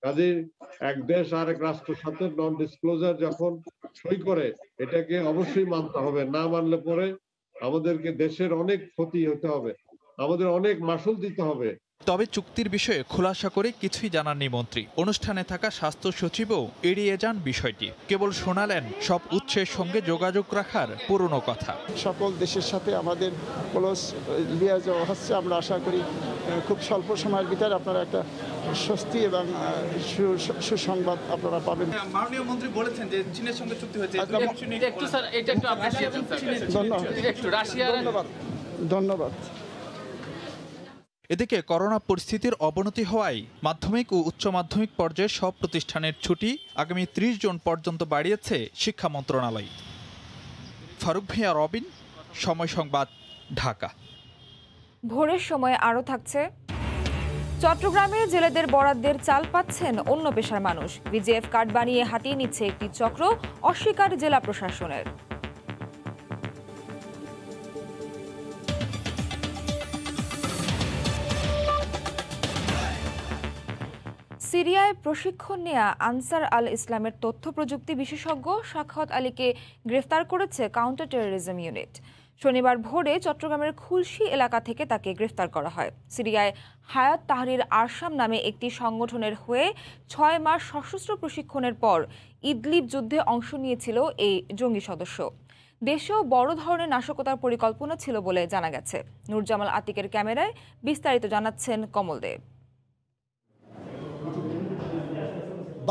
কাজে এক দেশ আরেক রাষ্ট্রের সাথে নন ডিসক্লোজার যখন সই করে এটাকে অবশ্যই মানতে হবে। না মানলে পরে আমাদেরকে দেশের অনেক ক্ষতি হতে হবে, আমাদের অনেক মাশুল দিতে হবে। তবে চুক্তির বিষয়ে খোলাসা করে কিছুই জানাননি মন্ত্রী। অনুষ্ঠানে থাকা স্বাস্থ্য সচিবও এড়িয়ে যান বিষয়টি, কেবল শোনালেন সব উৎসের সঙ্গে যোগাযোগ রাখার পুরনো কথা। সকল দেশের সাথে আমাদের ক্লোজ লিয়াজও হচ্ছে। আমরা আশা করি খুব স্বল্প সময়ের ভিতরে আপনারা একটা স্বস্তি এবং সুসংবাদ আপনারা পাবেন। মাননীয় মন্ত্রী বলেছেন যে চীনের সঙ্গে চুক্তি হয়েছে। একটু স্যার, এটা একটু আপ্রিশিয়েট করুন। একটু রাশিয়া। ধন্যবাদ। এদিকে করোনা পরিস্থিতির অবনতি হওয়ায় মাধ্যমিক ও উচ্চ মাধ্যমিক পর্যায়ের সব প্রতিষ্ঠানের ছুটি আগামী 30 জুন পর্যন্ত বাড়িয়েছে শিক্ষা মন্ত্রণালয়। ফারুক ভূঁইয়া রবিন, সময় সংবাদ, ঢাকা। ভোরের সময় আরও থাকছে। চট্টগ্রামে জেলেদের বরাদ্দের চাল পাচ্ছেন অন্য পেশার মানুষ। বিজেএফ কার্ড বানিয়ে হাতিয়ে নিচ্ছে একটি চক্র, অস্বীকার জেলা প্রশাসনের। সিরিয়ায় প্রশিক্ষণ নেয়া আনসার আল ইসলামের তথ্য প্রযুক্তি বিশেষজ্ঞ শাখাত আলীকে গ্রেফতার করেছে কাউন্টার টেরোরিজম ইউনিট। শনিবার ভোরে চট্টগ্রামের খুলশী এলাকা থেকে তাকে গ্রেফতার করা হয়। সিরিয়ায় হায়াত তাহরির আরশাম নামে একটি সংগঠনের হয়ে 6 মাস সশস্ত্র প্রশিক্ষণের পর ইদলিব যুদ্ধে অংশ নিয়েছিল এই জঙ্গি সদস্য। দেশেও বড় ধরনের নাশকতার পরিকল্পনা ছিল বলে জানা গেছে। নূরজামাল আতিকের ক্যামেরায় বিস্তারিত জানাচ্ছেন কমল দেব।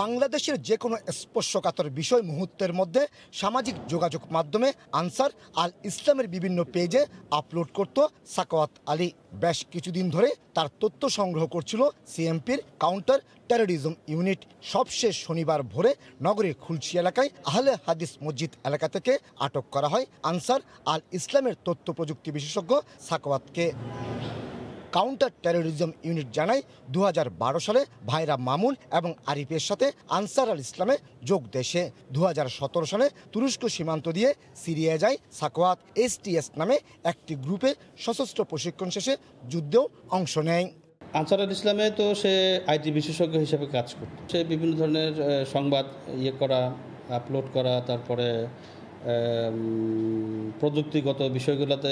বাংলাদেশের যে কোনো স্পর্শকাতর বিষয় মুহূর্তের মধ্যে সামাজিক যোগাযোগ মাধ্যমে আনসার আল ইসলামের বিভিন্ন পেজে আপলোড করত শাখাত আলী। বেশ কিছুদিন ধরে তার তথ্য সংগ্রহ করছিল সিএমপির কাউন্টার টেরোরিজম ইউনিট। সবশেষ শনিবার ভোরে নগরীর খুলশী এলাকায় আহলে হাদিস মসজিদ এলাকা থেকে আটক করা হয় আনসার আল ইসলামের তথ্য প্রযুক্তি বিশেষজ্ঞ শাখাতকে। काउंटर टेररिज्म यूनिट जानाय 2012 साले भाईरा मामुन एवं आरिफेर साथे आनसार आल इस्लामे जोग देशे 2017 साले तुरस्क सीमांत दिए सिरिया जाए साकवात एसटीएस नामे एक ग्रुपे सशस्त्र प्रशिक्षण शेषे युद्धेও अंश নেয়। আনসার আল ইসলামে तो से आईटी विशेषज्ञ हिसाब से काज करत से विभिन्न धरणेर संबाद इये करा আপলোড করা তারপরে প্রযুক্তিগত বিষয়গুলোতে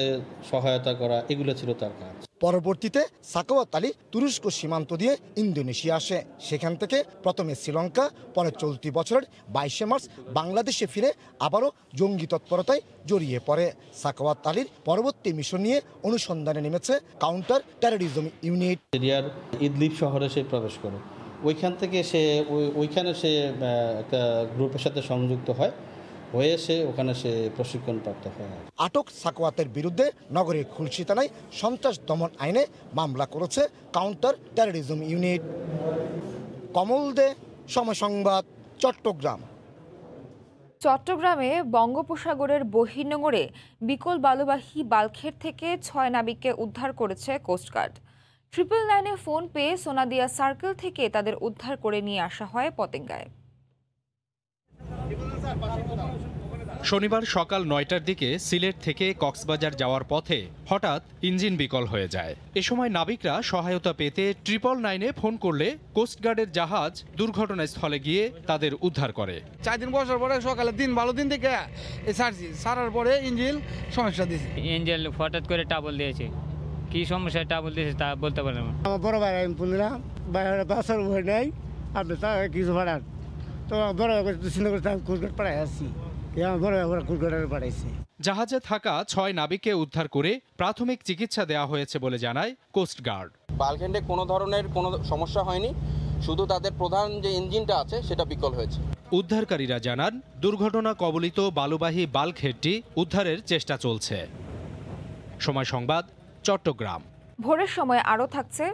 সহায়তা করা এগুলো ছিল তার কাজ। পরবর্তীতে সাকওয়াত আলী তুরস্ক সীমান্ত দিয়ে ইন্দোনেশিয়া আসে। সেখান থেকে প্রথমে শ্রীলঙ্কা পরে চলতি বছরের ২২শে মার্চ বাংলাদেশে ফিরে আবারও জঙ্গি তৎপরতায় জড়িয়ে পড়ে। সাকওয়াত আলীর পরবর্তী মিশন নিয়ে অনুসন্ধানে নেমেছে কাউন্টার টেরোরিজম ইউনিট। সিরিয়ার ইদলিব শহরে সে প্রবেশ করে ওইখান থেকে সে একটা গ্রুপের সাথে সংযুক্ত হয়। আটক সাকওয়াতের বিরুদ্ধে নগরের খুলশী থানায় সন্ত্রাস দমন আইনে মামলা করেছে কাউন্টার টেরোরিজম ইউনিট। কমল দে, সময় সংবাদ, চট্টগ্রাম। চট্টগ্রামে বঙ্গোপসাগরের বহির্নোঙরে বিকল বালুবাহী বাল্কের থেকে ৬ নাবিককে উদ্ধার করেছে কোস্টগার্ড। 999-এ ফোন পেয়ে সোনাদিয়া সার্কেল থেকে তাদের উদ্ধার করে নিয়ে আসা হয় পতেঙ্গায়। শনিবার সকাল ৯টার দিকে সিলেট থেকে কক্সবাজার যাওয়ার পথে হঠাৎ ইঞ্জিন বিকল হয়ে যায়। এ সময় নাবিকরা সহায়তা পেতে 999-এ ফোন করলে কোস্টগার্ডের জাহাজ দুর্ঘটনাস্থলে গিয়ে তাদের উদ্ধার করে। ৪ দিন বসার পরে সকালে দিন ভালো দিন থেকে সারছি, সারার পরে ইঞ্জিন সমস্যা দিয়েছে। ইঞ্জিন হঠাৎ করে টাবল দিয়েছে, কি সমস্যা টাবল দিয়েছে তা বলতে পারলাম না। আমার বড় ভাই আমি বললাম বাইরে বাসার ভয় নাই আপনি তা কিছু ভাড়ান তো বড় চিন্তা করতে আমি কোস্টগার্ড পাড়ায় আসছি। জাহাজে থাকা ৬ নাবিককে উদ্ধার করে প্রাথমিক চিকিৎসা দেওয়া হয়েছে বলে জানায় কোস্টগার্ড। বাল্কহেডে কোনো ধরনের কোনো সমস্যা হয়নি, শুধু তাদের প্রধান যে ইঞ্জিনটা আছে সেটা বিকল হয়েছে। উদ্ধারকারীরা জানান দুর্ঘটনা কবলিত বালুবাহী বাল্কহেডটি উদ্ধারের চেষ্টা চলছে। সময় সংবাদ, চট্টগ্রাম। ভোরের সময় আরও থাকছে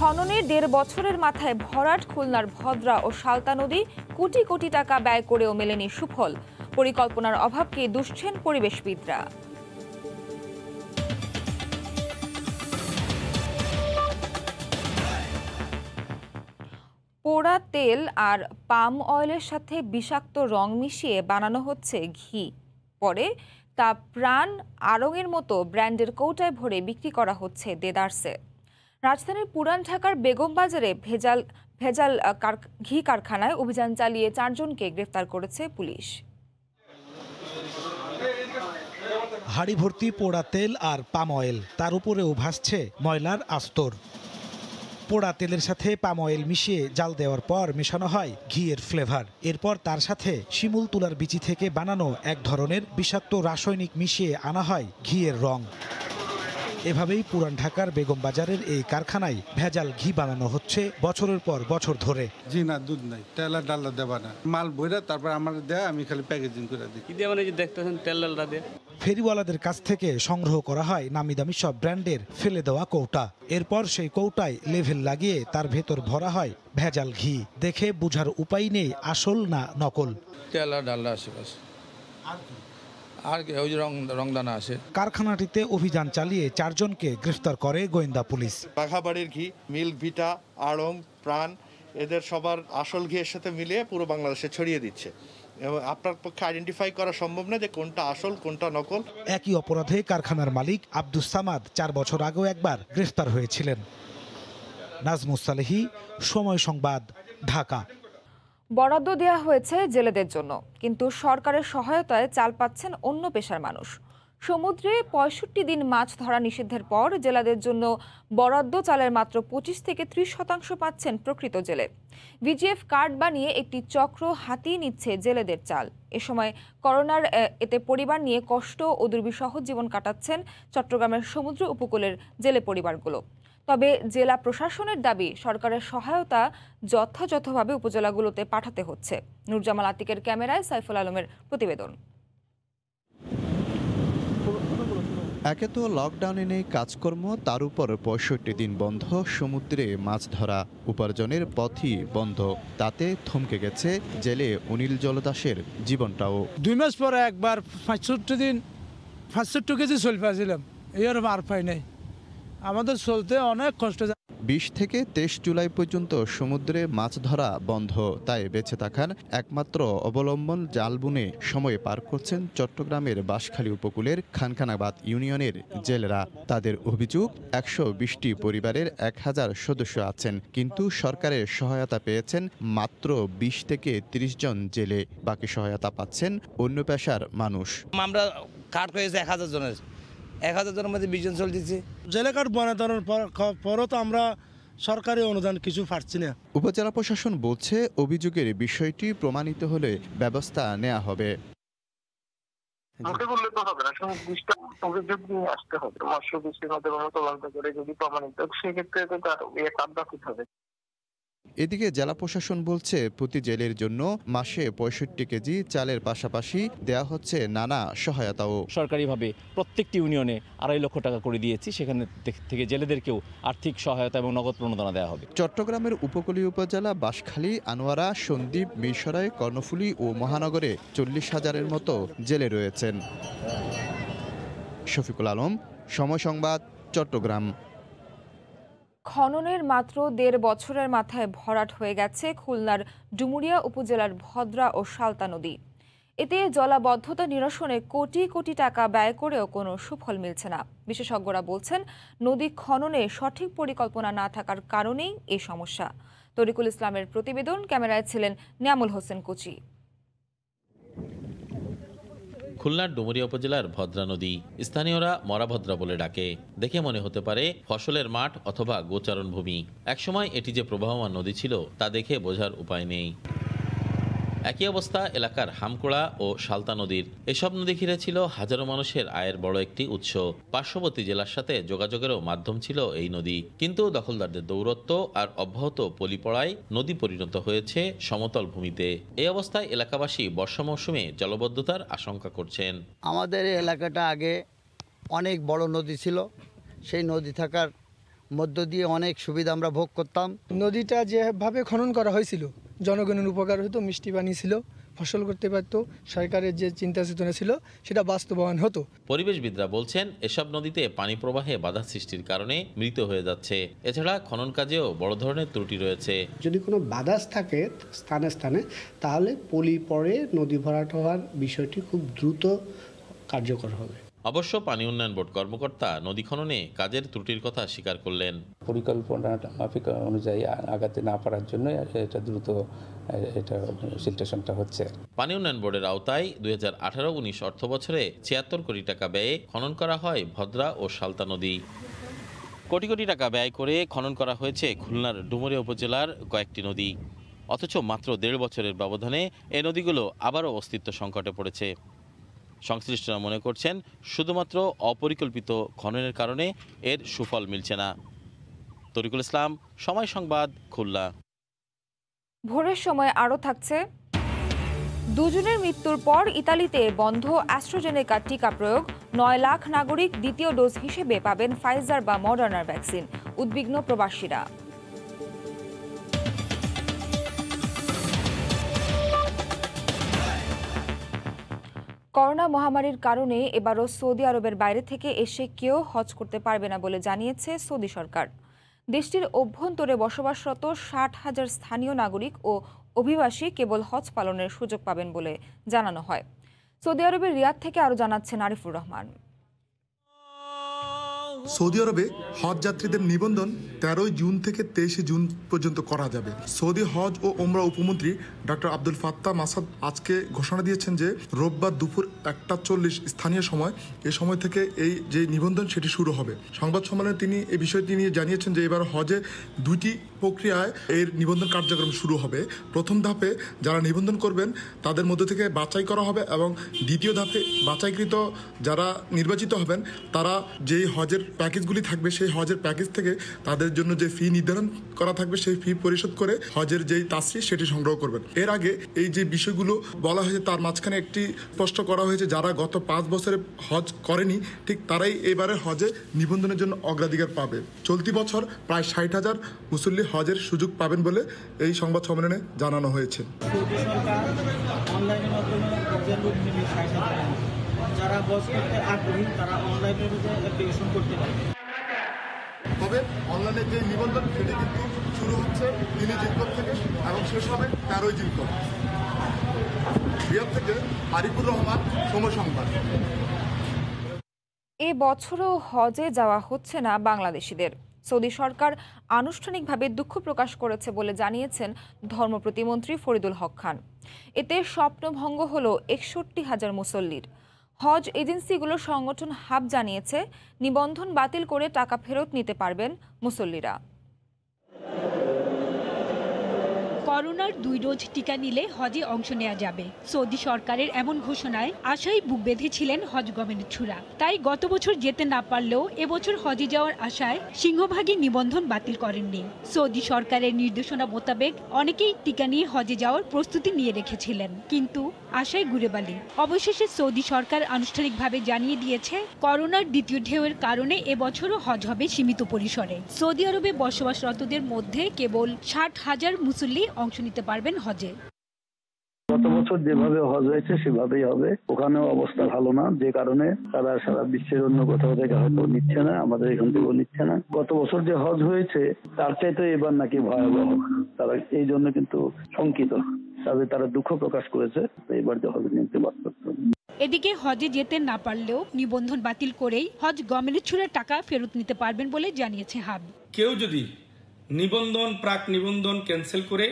খননের ১.৫ বছরের মাথায় ভরাট খুলনার ভদ্রা ও সালতা নদী কোটি কোটি টাকা ব্যয় করেও মেলেনি সুফল। পরিকল্পনার অভাবকে দুষছেন পরিবেশবিদরা। পোড়া তেল আর পাম অয়েলের সাথে বিষাক্ত রং মিশিয়ে বানানো হচ্ছে ঘি, পরে তা প্রাণ আড়ংয়ের মতো ব্র্যান্ডের কৌটায় ভরে বিক্রি করা হচ্ছে দেদারসে। রাজধানীর পুরান ঢাকার বেগম বাজারে ভেজাল ঘি কারখানায় অভিযান চালিয়ে 4 জনকে গ্রেফতার করেছে পুলিশ। হাড়ি ভর্তি পোড়া তেল আর পাম অয়েল, তার উপরেও ভাসছে ময়লার আস্তর। পোড়া তেলের সাথে পাম অয়েল মিশিয়ে জাল দেওয়ার পর মেশানো হয় ঘিয়ের ফ্লেভার। এরপর তার সাথে শিমুল তুলার বিচি থেকে বানানো এক ধরনের বিষাক্ত রাসায়নিক মিশিয়ে আনা হয় ঘিয়ের রং। এভাবেই পুরান ঢাকার বেগম বাজারের এই কারখানায় ভেজাল ঘি বানানো হচ্ছে বছরের পর বছর ধরে। জি না, দুধ নাই, তেলা ডালা দেবা না, মাল বইরা তারপর আমার দেয়া, আমি খালি প্যাকেজিং করে দিই। কি দেয়া মানে যে দেখতেছেন তেল ডালা দিয়ে। ফেরিওয়ালাদের কাছ থেকে সংগ্রহ করা হয় নামি দামি সব ব্র্যান্ডের ফেলে দেওয়া কৌটা। এরপর সেই কৌটায় লেভেল লাগিয়ে তার ভেতর ভরা হয় ভেজাল ঘি। দেখে বোঝার উপায় নেই আসল না নকল। তেলা ডালা আশেপাশে কারখানাটিতে অভিযান চালিয়ে 4 জনকে গ্রেফতার করে গোয়েন্দা পুলিশ। বাঘাবাড়ির ঘি, মিল্ক ভিটা, আড়ং, প্রাণ এদের সবার আসল ঘিয়ের সাথে মিলিয়ে পুরো বাংলাদেশে ছড়িয়ে দিচ্ছে। আপনার পক্ষে আইডেন্টিফাই করা সম্ভব না যে কোনটা আসল কোনটা নকল। একই অপরাধে কারখানার মালিক আব্দুস সামাদ 4 বছর আগেও একবার গ্রেফতার হয়েছিলেন। নাজমুস সালেহী, সময় সংবাদ, ঢাকা। বরাদ্দ দেওয়া হয়েছে জেলেদের জন্য, কিন্তু সরকারের সহায়তায় চাল পাচ্ছেন অন্য পেশার মানুষ। সমুদ্রে ৬৫ দিন মাছ ধরা নিষিদ্ধের পর জেলেদের জন্য বরাদ্দ চালের মাত্র 25 থেকে 30% পাচ্ছেন প্রকৃত জেলে। ভিজিএফ কার্ড বানিয়ে একটি চক্র হাতিয়ে নিচ্ছে জেলেদের চাল। এ সময় করোনার এতে পরিবার নিয়ে কষ্ট ও দুর্বিষহ জীবন কাটাচ্ছেন চট্টগ্রামের সমুদ্র উপকূলের জেলে পরিবারগুলো। তবে জেলা প্রশাসনের দাবি, সরকারের সহায়তা যথাযথভাবে উপজেলাগুলোতে পাঠাতে হচ্ছে। নূরজামাল আতিকের ক্যামেরায় সাইফুল আলমের প্রতিবেদন। একে তো লকডাউনে নেই কাজকর্ম, তার উপর ৬৫ দিন বন্ধ সমুদ্রে মাছ ধরা, উপার্জনের পথই বন্ধ। তাতে থমকে গেছে জেলে অনিল জলদাসের জীবনটাও। 2 মাস পরে একবার ৬৫ দিন ৬৫ কেজি চল পাইছিলাম, এর আর পাই নাই। আমাদের চলতে অনেক কষ্ট। 20 থেকে 23 জুলাই পর্যন্ত সমুদ্রে মাছ ধরা বন্ধ, তাই বেঁচে থাকার একমাত্র অবলম্বন জাল বুনে সময় পার করছেন চট্টগ্রামের বাঁশখালী উপকূলের খানখানাবাদ ইউনিয়নের জেলেরা। তাদের অভিযোগ 120টি পরিবারের 1000 সদস্য আছেন, কিন্তু সরকারের সহায়তা পেয়েছেন মাত্র 20 থেকে 30 জন জেলে। বাকি সহায়তা পাচ্ছেন অন্য পেশার মানুষ। আমরা কার্ড পেয়েছি 1000 জনের। 1000 জনের মধ্যে 20 জন চলতেছে। জেলে কার্ড বানানোর পরও তো আমরা সরকারি অনুদান কিছু পাচ্ছি না। উপজেলা প্রশাসন বলছে অভিযোগের বিষয়টি প্রমাণিত হলে ব্যবস্থা নেওয়া হবে। এদিকে জেলা প্রশাসন বলছে প্রতি জেলের জন্য মাসে 65 কেজি চালের পাশাপাশি দেয়া হচ্ছে নানা সহায়তাও। সরকারিভাবে প্রত্যেকটি ইউনিয়নে 2.5 লক্ষ টাকা করে দিয়েছি, সেখান থেকে জেলেদেরকেও আর্থিক সহায়তা এবং নগদ প্রণোদনা দেওয়া হবে। চট্টগ্রামের উপকূলীয় উপজেলা বাঁশখালী, আনোয়ারা, সন্দ্বীপ, মিরসরাই, কর্ণফুলী ও মহানগরে 40,000-এর মতো জেলে রয়েছেন। শফিকুল আলম, সময় সংবাদ, চট্টগ্রাম। খননের মাত্র 1.5 বছরের মাথায় ভরাট হয়ে গেছে খুলনার ডুমুরিয়া উপজেলার ভদ্রা ও সালতা নদী। এতে জলাবদ্ধতা নিরসনে কোটি কোটি টাকা ব্যয় করেও কোনো সুফল মিলছে না। বিশেষজ্ঞরা বলছেন নদী খননে সঠিক পরিকল্পনা না থাকার কারণেই এই সমস্যা। তরিকুল ইসলামের প্রতিবেদন, ক্যামেরায় ছিলেন নিয়ামুল হোসেন কোচি। খুলনার ডুমুরিয়া উপজেলার ভদ্রা নদী স্থানীয়রা মরাভদ্রা বলে ডাকে। দেখে মনে হতে পারে ফসলের মাঠ অথবা গোচারণ ভূমি। একসময় এটি যে প্রবাহমান নদী ছিল তা দেখে বোঝার উপায় নেই। একই অবস্থা এলাকার হামকুড়া ও সালতা নদীর। এসব নদী ঘিরে ছিল হাজারো মানুষের আয়ের বড় একটি উৎস। পার্শ্ববর্তী জেলার সাথে যোগাযোগেরও মাধ্যম ছিল এই নদী। কিন্তু দখলদারদের দৌরত্ব আর অব্যাহত পলিপড়ায় নদী পরিণত হয়েছে সমতল ভূমিতে। এই অবস্থায় এলাকাবাসী বর্ষা মৌসুমে জলবদ্ধতার আশঙ্কা করছেন। আমাদের এলাকাটা আগে অনেক বড় নদী ছিল, সেই নদী থাকার মধ্য দিয়ে অনেক সুবিধা আমরা ভোগ করতাম। নদীটা যেভাবে খনন করা হয়েছিল জনগণের উপকার হতো, মিষ্টি পানি ছিল, ফসল করতে পারত, সরকারের যে চিন্তা চেতনা ছিল সেটা বাস্তবায়ন হতো। পরিবেশবিদরা বলছেন এসব নদীতে পানি প্রবাহে বাধা সৃষ্টির কারণে মৃত হয়ে যাচ্ছে। এছাড়া খনন কাজেও বড় ধরনের ত্রুটি রয়েছে। যদি কোনো বাধা থাকে স্থানে স্থানে, তাহলে পলি পড়ে নদী ভরাট হওয়ার বিষয়টি খুব দ্রুত কার্যকর হবে। অবশ্য পানি উন্নয়ন বোর্ড কর্মকর্তা নদী খননে কাজের ত্রুটির কথা স্বীকার করলেন। পরিকল্পনা মাফিক অনুযায়ী আগাতে না পারার জন্য এটা দ্রুত সিলটেশনটা হচ্ছে। পানি উন্নয়ন বোর্ডের আওতায় 2018-19 অর্থ বছরে 76 কোটি টাকা ব্যয়ে খনন করা হয় ভদ্রা ও সালতা নদী। কোটি কোটি টাকা ব্যয় করে খনন করা হয়েছে খুলনার ডুমুরিয়া উপজেলার কয়েকটি নদী, অথচ মাত্র 1.5 বছরের ব্যবধানে এই নদীগুলো আবারও অস্তিত্ব সংকটে পড়েছে। সংশ্লিষ্টরা মনে করছেন শুধুমাত্র অপরিকল্পিত খননের কারণে এর সুফল মিলছে না। তরিকুল ইসলাম, সময় সংবাদ, খুলনা। ভোরের সময় আরও থাকছে, দুজনের মৃত্যুর পর ইতালিতে বন্ধ অ্যাস্ট্রাজেনেকা টিকা প্রয়োগ। 9 লাখ নাগরিক দ্বিতীয় ডোজ হিসেবে পাবেন ফাইজার বা মডার্নার ভ্যাকসিন। উদ্বিগ্ন প্রবাসীরা। করোনা মহামারীর কারণে এবারও সৌদি আরবের বাইরে থেকে এসে কেউ হজ করতে পারবে না বলে জানিয়েছে সৌদি সরকার। দেশটির অভ্যন্তরে বসবাসরত 60,000 স্থানীয় নাগরিক ও অভিবাসী কেবল হজ পালনের সুযোগ পাবেন বলে জানানো হয়। সৌদি আরবের রিয়াদ থেকে আরও জানাচ্ছেন আরিফুর রহমান। সৌদি আরবে হজ যাত্রীদের নিবন্ধন 13 জুন থেকে 23 জুন পর্যন্ত করা যাবে। সৌদি হজ ও ওমরা উপমন্ত্রী ডক্টর আব্দুল ফাত্তাহ মাসাদ আজকে ঘোষণা দিয়েছেন যে রোববার দুপুর 1:40 স্থানীয় সময় এ সময় থেকে এই যে নিবন্ধন সেটি শুরু হবে। সংবাদ সম্মেলনে তিনি এই বিষয়টি নিয়ে জানিয়েছেন যে এবার হজে 2টি প্রক্রিয়ায় এর নিবন্ধন কার্যক্রম শুরু হবে। প্রথম ধাপে যারা নিবন্ধন করবেন তাদের মধ্যে থেকে বাছাই করা হবে এবং দ্বিতীয় ধাপে বাছাইকৃত যারা নির্বাচিত হবেন তারা যেই হজের প্যাকেজগুলি থাকবে সেই হজের প্যাকেজ থেকে তাদের জন্য যে ফি নির্ধারণ করা থাকবে সেই ফি পরিশোধ করে হজের যেই তাসরি সেটি সংগ্রহ করবেন। এর আগে এই যে বিষয়গুলো বলা হয়েছে তার মাঝখানে একটি স্পষ্ট করা হয়েছে যারা গত 5 বছরে হজ করেনি ঠিক তারাই এবারে হজে নিবন্ধনের জন্য অগ্রাধিকার পাবে। চলতি বছর প্রায় 60,000 মুসল্লি হজের সুযোগ পাবেন বলে এই সংবাদ সম্মেলনে জানানো হয়েছে। হবে অনলাইনে যে নিবন্ধন সেটি কিন্তু শুরু হচ্ছে 3 জুন থেকে এবং শেষ হবে 13 জুন। বিহার থেকে আরিফুর রহমান, সময় সংবাদ। এ বছরও হজে যাওয়া হচ্ছে না বাংলাদেশিদের। সৌদি সরকার আনুষ্ঠানিকভাবে দুঃখ প্রকাশ করেছে বলে জানিয়েছেন ধর্ম প্রতিমন্ত্রী ফরিদুল হক খান। এতে স্বপ্নভঙ্গ হল ৬১,০০০ মুসল্লির। হজ এজেন্সিগুলোর সংগঠন হাব জানিয়েছে, নিবন্ধন বাতিল করে টাকা ফেরত নিতে পারবেন মুসল্লিরা। করোনার 2 ডোজ টিকা নিলে হজে অংশ নেওয়া যাবে। সৌদি সরকারের এমন ঘোষণায় আশায় বুক বেঁধেছিলেন হজ গবেষকরা। তাই গত বছর যেতে না পারলেও এবছর হজে যাওয়ার আশায় সিংহভাগই নিবন্ধন বাতিল করেননি। সৌদি সরকারের নির্দেশনা মোতাবেক অনেকেই টিকা নিয়ে হজে যাওয়ার প্রস্তুতি নিয়ে রেখেছিলেন, কিন্তু আশায় গুড়েবালি। অবশেষে সৌদি সরকার আনুষ্ঠানিকভাবে জানিয়ে দিয়েছে, করোনার 2য় ঢেউয়ের কারণে এবছরও হজ হবে সীমিত পরিসরে। সৌদি আরবে বসবাসরতদের মধ্যে কেবল ৬০,০০০ মুসল্লি অংশ নিতে পারবেন হজে। গত বছর যেভাবে হজ হয়েছে সেভাবেই হবে। ওখানেও অবস্থা ভালো না, যে কারণে তারা সারা বিশ্বের অন্য কোথাও থেকে হয়তো নিচ্ছে না, আমাদের এখান থেকেও নিচ্ছে না। গত বছর যে হজ হয়েছে তার চাইতে এবার নাকি ভয়াবহ, তারা এই জন্য কিন্তু শঙ্কিত। তবে তারা দুঃখ প্রকাশ করেছে এবার যে হজ নিতে বাধ্য। এদিকে হজে যেতে না পারলেও নিবন্ধন বাতিল করেই হজ গমের টাকা ফেরত নিতে পারবেন বলে জানিয়েছে হাব। কেউ যদি নিবন্ধন প্রাক নিবন্ধন ক্যান্সেল করে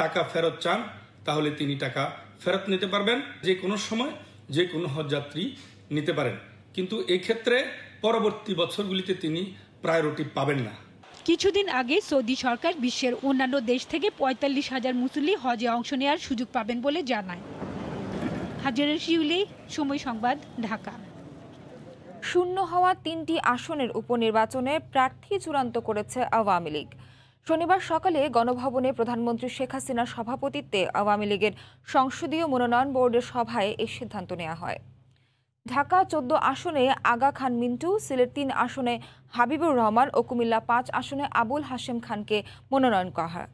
টাকা ফেরত চান, তাহলে তিনি টাকা ফেরত নিতে পারবেন, যে কোনো সময় যে কোনো হজযাত্রী নিতে পারেন। কিন্তু এক্ষেত্রে পরবর্তী বছরগুলিতে তিনি প্রায়োরিটি পাবেন না। কিছুদিন আগে সৌদি সরকার বিশ্বের অন্যান্য দেশ থেকে ৪৫,০০০ মুসল্লি হজে অংশ নেওয়ার সুযোগ পাবেন বলে জানায়। হাজারা শিউলি, সময় সংবাদ, ঢাকা। শূন্য হওয়া 3টি আসনের উপনির্বাচনে প্রার্থী চূড়ান্ত করেছে আওয়ামী লীগ। শনিবার সকালে গণভবনে প্রধানমন্ত্রী শেখ হাসিনার সভাপতিত্বে আওয়ামী লীগের সংসদীয় মনোনয়ন বোর্ডের সভায় এই সিদ্ধান্ত নেওয়া হয়। ঢাকা 14 আসনে আগা খান মিন্টু, সিলেট 3 আসনে হাবিবুর রহমান ও কুমিল্লা 5 আসনে আবুল হাশেম খানকে মনোনয়ন করা হয়।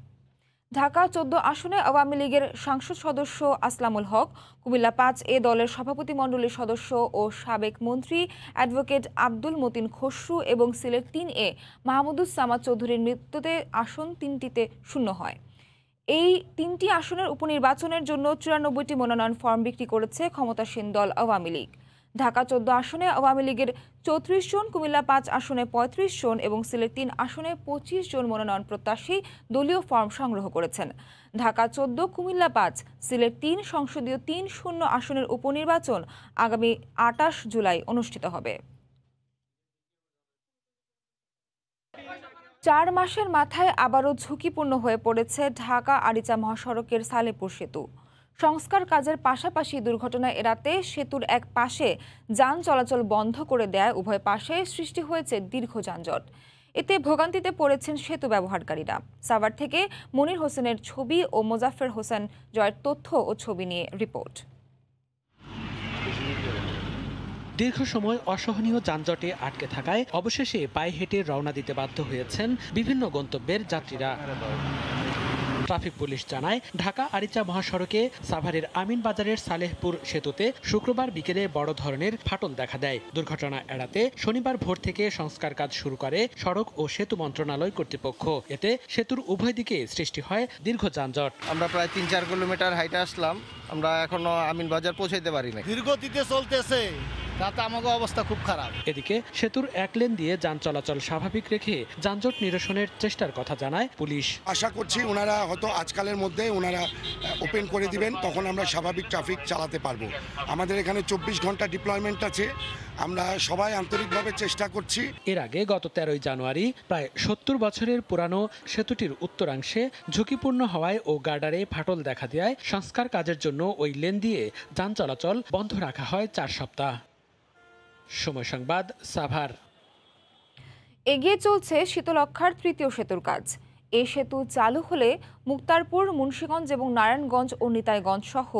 ঢাকা 14 আসনে আওয়ামী লীগের সংসদ সদস্য আসলামুল হক, কুমিল্লা 5 এ দলের সভাপতিমণ্ডলীর সদস্য ও সাবেক মন্ত্রী অ্যাডভোকেট আব্দুল মতিন খসরু এবং সিলেট 3 এ মাহমুদুজ্জামান চৌধুরীর মৃত্যুতে আসন 3টিতে শূন্য হয়। এই 3টি আসনের উপনির্বাচনের জন্য 94টি মনোনয়ন ফর্ম বিক্রি করেছে ক্ষমতাসীন দল আওয়ামী লীগ। ঢাকা 14 আসনে আওয়ামী লীগের 34 জন, কুমিল্লা 5 আসনে 35 জন এবং সিলেট 3 আসনে 25 জন মনোনয়ন প্রত্যাশী দলীয় ফর্ম সংগ্রহ করেছেন। ঢাকা 14, কুমিল্লা 5, সিলেট 3 সংসদীয় 3-0 আসনের উপনির্বাচন আগামী 28 জুলাই অনুষ্ঠিত হবে। 4 মাসের মাথায় আবারও ঝুঁকিপূর্ণ হয়ে পড়েছে ঢাকা আরিচা মহাসড়কের সালেপুর সেতু। সংস্কার কাজের পাশাপাশি দুর্ঘটনা এড়াতে সেতুর এক পাশে যান চলাচল বন্ধ করে দেয় উভয় পাশে সৃষ্টি হয়েছে দীর্ঘ যানজট। এতে ভোগান্তিতে পড়েছেন সেতু ব্যবহারকারীরা। সাভার থেকে মনির হোসেনের ছবি ও মোজাফফর হোসেন জয়ের তথ্য ও ছবি নিয়ে রিপোর্ট। দীর্ঘ সময় অসহনীয় যানজটে আটকে থাকায় অবশেষে পায়ে হেঁটে রওনা দিতে বাধ্য হয়েছেন বিভিন্ন গন্তব্যের যাত্রীরা। ট্রাফিক পুলিশ জানায়, ঢাকা আরিচা মহাসড়কে সাভারের আমিন বাজারের সালেহপুর সেতুতে শুক্রবার বিকেলে বড় ধরনের ফাটল দেখা দেয়। দুর্ঘটনা এড়াতে শনিবার ভোর থেকে সংস্কার কাজ শুরু করে সড়ক ও সেতু মন্ত্রণালয় কর্তৃপক্ষ। এতে সেতুর উভয় দিকে সৃষ্টি হয় দীর্ঘ যানজট। আমরা প্রায় 3-4 কিলোমিটার হাইটে আসলাম, আমরা এখনো আমিন বাজার পৌঁছাইতে পারি না, ধীরগতিতে চলতেছে। অবস্থা খুব খারাপ। এদিকে সেতুর এক লেন দিয়ে যান চলাচল স্বাভাবিক রেখে যানজট নিরসনের চেষ্টার কথা জানায় পুলিশ। আশা করছি ওনারা হয়তো আজকালের মধ্যে ওনারা ওপেন করে দিবেন, তখন আমরা স্বাভাবিক ট্রাফিক চালাতে পারবো। আমাদের এখানে 24 ঘন্টা ডিপ্লয়মেন্ট আছে, আমরা সবাই আন্তরিকভাবে চেষ্টা করছি। এর আগে গত 13 জানুয়ারি প্রায় 70 বছরের পুরানো সেতুটির উত্তরাংশে ঝুঁকিপূর্ণ হওয়ায় ও গার্ডারে ফাটল দেখা দেওয়ায় সংস্কার কাজের জন্য ওই লেন দিয়ে যান চলাচল বন্ধ রাখা হয় 4 সপ্তাহ। সময় সংবাদ, সাভার। এগিয়ে চলছে শীতলক্ষ্যার 3য় সেতুর কাজ। এই সেতু চালু হলে মুক্তারপুর, মুন্সিগঞ্জ এবং নারায়ণগঞ্জ ও নিতাইগঞ্জ সহ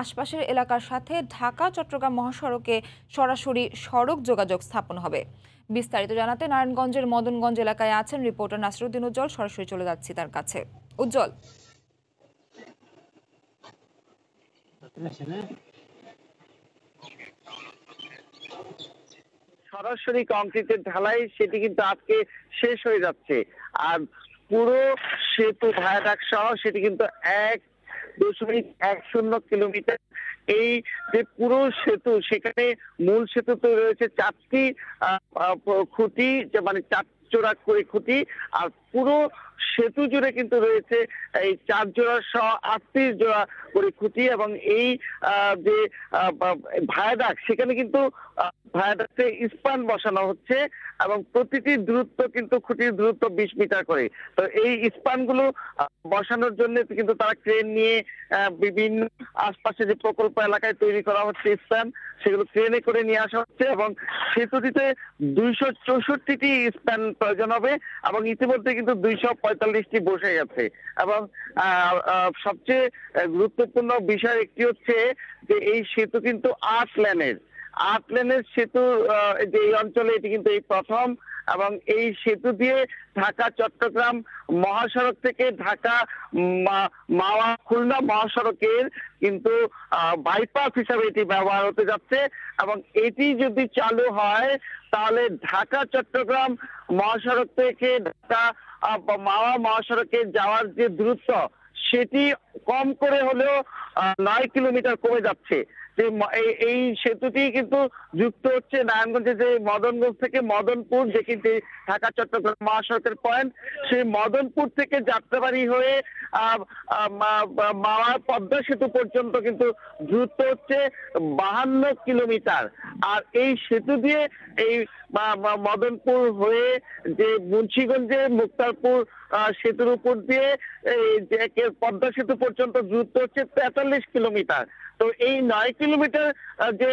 আশপাশের এলাকার সাথে ঢাকা চট্টগ্রাম মহাসড়কে সরাসরি সড়ক যোগাযোগ স্থাপন হবে। বিস্তারিত জানাতে নারায়ণগঞ্জের মদনগঞ্জ এলাকায় আছেন রিপোর্টার নাসিরুদ্দিন উজ্জ্বল। সরাসরি চলে যাচ্ছি তার কাছে। উজ্জ্বল, সরাসরি কংক্রিটের ঢালাই সেটি কিন্তু আজকে শেষ হয়ে যাচ্ছে আর পুরো সেতু ভায়াডাক্ট সহ সেটি কিন্তু 1.10 কিলোমিটার। এই যে পুরো সেতু সেখানে মূল সেতুতে রয়েছে 4টি খুঁটি, মানে 4 জোড়া করে খুঁটি আর পুরো সেতু জুড়ে কিন্তু রয়েছে এই 4 জোড়া সহ 38 জোড়া করে খুঁটি এবং এই যে ভায়াডাক্ট সেখানে কিন্তু ভায়াডাক্টে স্পান বসানো হচ্ছে এবং প্রতিটি দূরত্ব কিন্তু খুঁটির দূরত্ব 20 মিটার করে। তো এই স্পানগুলো বসানোর জন্য কিন্তু তারা ক্রেন নিয়ে বিভিন্ন আশপাশে যে প্রকল্প এলাকায় তৈরি করা হচ্ছে স্পান সেগুলো ক্রেনে করে নিয়ে আসা হচ্ছে এবং সেতুটিতে 264টি স্পান প্রয়োজন হবে এবং ইতিমধ্যে কিন্তু 245টি বসে গেছে এবং সবচেয়ে গুরুত্বপূর্ণ বিষয় একটি হচ্ছে যে এই সেতু কিন্তু 8 লেনের সেতু যে অঞ্চলে এটি কিন্তু এই প্রথম এবং এই সেতু দিয়ে ঢাকা চট্টগ্রাম মহাসড়ক থেকে ঢাকা মাওয়া খুলনা মহাসড়কের কিন্তু বাইপাস হিসাবে এটি ব্যবহার হতে যাচ্ছে এবং এটি যদি চালু হয় তাহলে ঢাকা চট্টগ্রাম মহাসড়ক থেকে ঢাকা মাওয়া মহাসড়কে যাওয়ার যে দূরত্ব সেটি কম করে হলেও 9 কিলোমিটার কমে যাচ্ছে। এই সেতুটি কিন্তু যুক্ত হচ্ছে নারায়ণগঞ্জে যে মদনগঞ্জ থেকে মদনপুর, যে কিন্তু ঢাকা চট্টগ্রাম মহাসড়কের পয়েন্ট, সেই মদনপুর থেকে যাত্রাবাড়ি হয়ে মাওয়া পদ্মা সেতু পর্যন্ত কিন্তু দ্রুত হচ্ছে 52 কিলোমিটার। আর এই সেতু দিয়ে এই মদনপুর হয়ে যে মুন্সিগঞ্জে মুক্তারপুর সেতুর উপর দিয়ে পদ্মা সেতু পর্যন্ত দ্রুত হচ্ছে 43 কিলোমিটার। তো এই 9 কিলোমিটার যে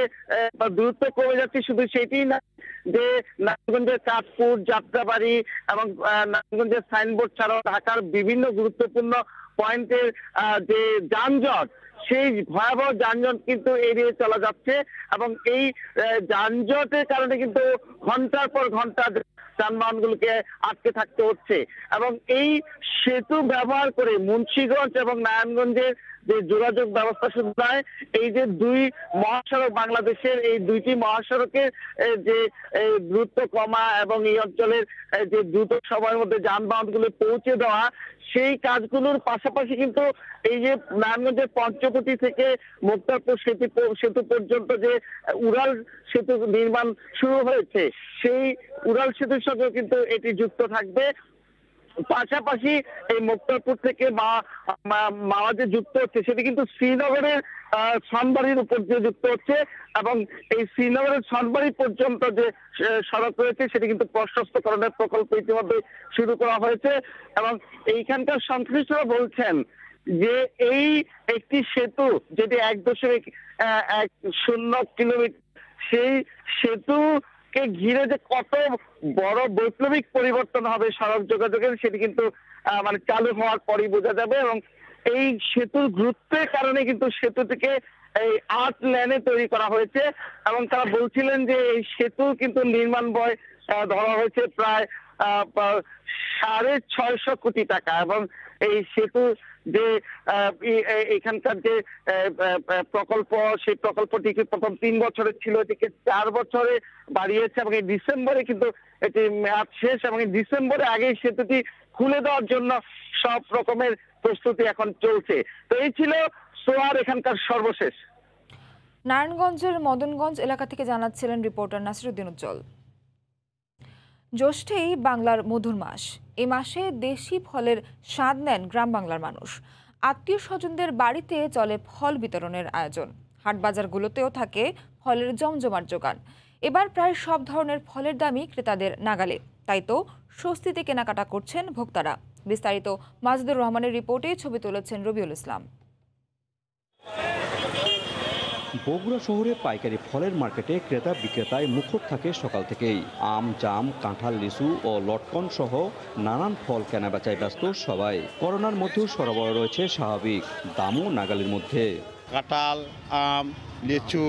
দূরত্ব কমে যাচ্ছে শুধু সেটি না, যে নারায়ণগঞ্জের চাঁদপুর, যাত্রাবাড়ি এবং নারায়ণগঞ্জের সাইনবোর্ড ছাড়াও ঢাকার বিভিন্ন গুরুত্বপূর্ণ পয়েন্টের যে যানজট, সেই ভয়াবহ যানজট কিন্তু এড়িয়ে চলা যাচ্ছে এবং এই যানজটের কারণে কিন্তু ঘন্টার পর ঘন্টা যানবাহনগুলোকে আটকে থাকতে হচ্ছে এবং এই সেতু ব্যবহার করে মুন্সিগঞ্জ এবং নারায়ণগঞ্জের যে যোগাযোগ ব্যবস্থা শুরু হয়, এই যে 2 মহাসড়ক বাংলাদেশের এই 2টি মহাসড়কের যে দ্রুত কমা এবং এই অঞ্চলের যে দ্রুত সময়ের মধ্যে যানবাহনগুলো পৌঁছে দেওয়া, সেই কাজগুলোর পাশাপাশি কিন্তু এই যে নারায়ণগঞ্জের পঞ্চকোটি থেকে মুক্তারপুর সেতু পর্যন্ত যে উড়াল সেতু নির্মাণ শুরু হয়েছে, সেই উড়াল সেতুর সঙ্গে কিন্তু এটি যুক্ত থাকবে। পাশাপাশি এই মুক্তারপুর থেকে মাওয়া যে যুক্ত হচ্ছে সেটি কিন্তু শ্রীনগরের সনবাড়ির উপর দিয়ে যুক্ত হচ্ছে এবং এই শ্রীনগরের সনবাড়ি পর্যন্ত যে সড়ক রয়েছে সেটি কিন্তু প্রশস্তকরণের প্রকল্প ইতিমধ্যে শুরু করা হয়েছে এবং এইখানকার সংশ্লিষ্টরা বলছেন যে এই একটি সেতু যেটি 1.10 কিলোমিটার, সেই সেতু ঘিরে যে কত বড় বৈপ্লবিক পরিবর্তন হবে সড়ক যোগাযোগের সেটি কিন্তু মানে চালু হওয়ার পরই বোঝা যাবে এবং এই সেতুর গুরুত্বের কারণে কিন্তু সেতুটিকে এই 8 লেনে তৈরি করা হয়েছে এবং তারা বলছিলেন যে এই সেতু কিন্তু নির্মাণ ব্যয় ধরা হয়েছে প্রায় 650 কোটি টাকা এবং এই সেতু যে এখানকার যে প্রকল্প, সেই প্রকল্পটিকে প্রথম 3 বছরে ছিল, এটিকে 4 বছরে বাড়িয়েছে এবং এই ডিসেম্বরে কিন্তু এটি মেয়াদ শেষ এবং এই ডিসেম্বরে আগে সেতুটি খুলে দেওয়ার জন্য সব রকমের প্রস্তুতি এখন চলছে। তো এই ছিল সোয়ার এখানকার সর্বশেষ। নারায়ণগঞ্জের মদনগঞ্জ এলাকা থেকে জানাচ্ছিলেন রিপোর্টার নাসিরুদ্দিন উজ্জ্বল। জ্যৈষ্ঠেই বাংলার মধুর মাস, এ মাসে দেশি ফলের স্বাদ নেন গ্রাম বাংলার মানুষ। আত্মীয় স্বজনদের বাড়িতে চলে ফল বিতরণের আয়োজন, হাটবাজারগুলোতেও থাকে ফলের জমজমাট জোগান। এবার প্রায় সব ধরনের ফলের দামই ক্রেতাদের নাগালে, তাই তো স্বস্তিতে কেনাকাটা করছেন ভোক্তারা। বিস্তারিত মাজেদুর রহমানের রিপোর্টে, ছবি তুলেছেন রবিউল ইসলাম। বগুড়া শহরে পাইকারি ফলের মার্কেটে ক্রেতা বিক্রেতায় মুখর থাকে সকাল থেকেই। আম, জাম, কাঁঠাল, লিচু ও লটকন সহ নানান ফল কেনাবেচায় ব্যস্ত সবাই। করোনার মধ্যেও সরবরাহ রয়েছে স্বাভাবিক, দামও নাগালের মধ্যে। কাঁঠাল, আম, লিচু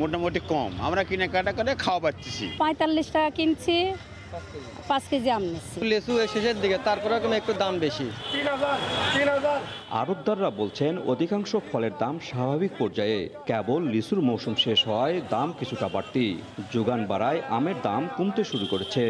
মোটামুটি কম, আমরা কিনে কাটা করে খাওয়া পাচ্ছি। 45 টাকা কিনছি, 5 কেজি আম নিচ্ছি। লিচু শেষের দিকে, তারপরে একটু দাম বেশি। আড়তদাররা বলছেন অধিকাংশ ফলের দাম স্বাভাবিক পর্যায়ে, কেবল লিচুর মৌসুম শেষ হয় দাম কিছুটা বাড়তি। যোগান বাড়ায় আমের দাম কমতে শুরু করেছে।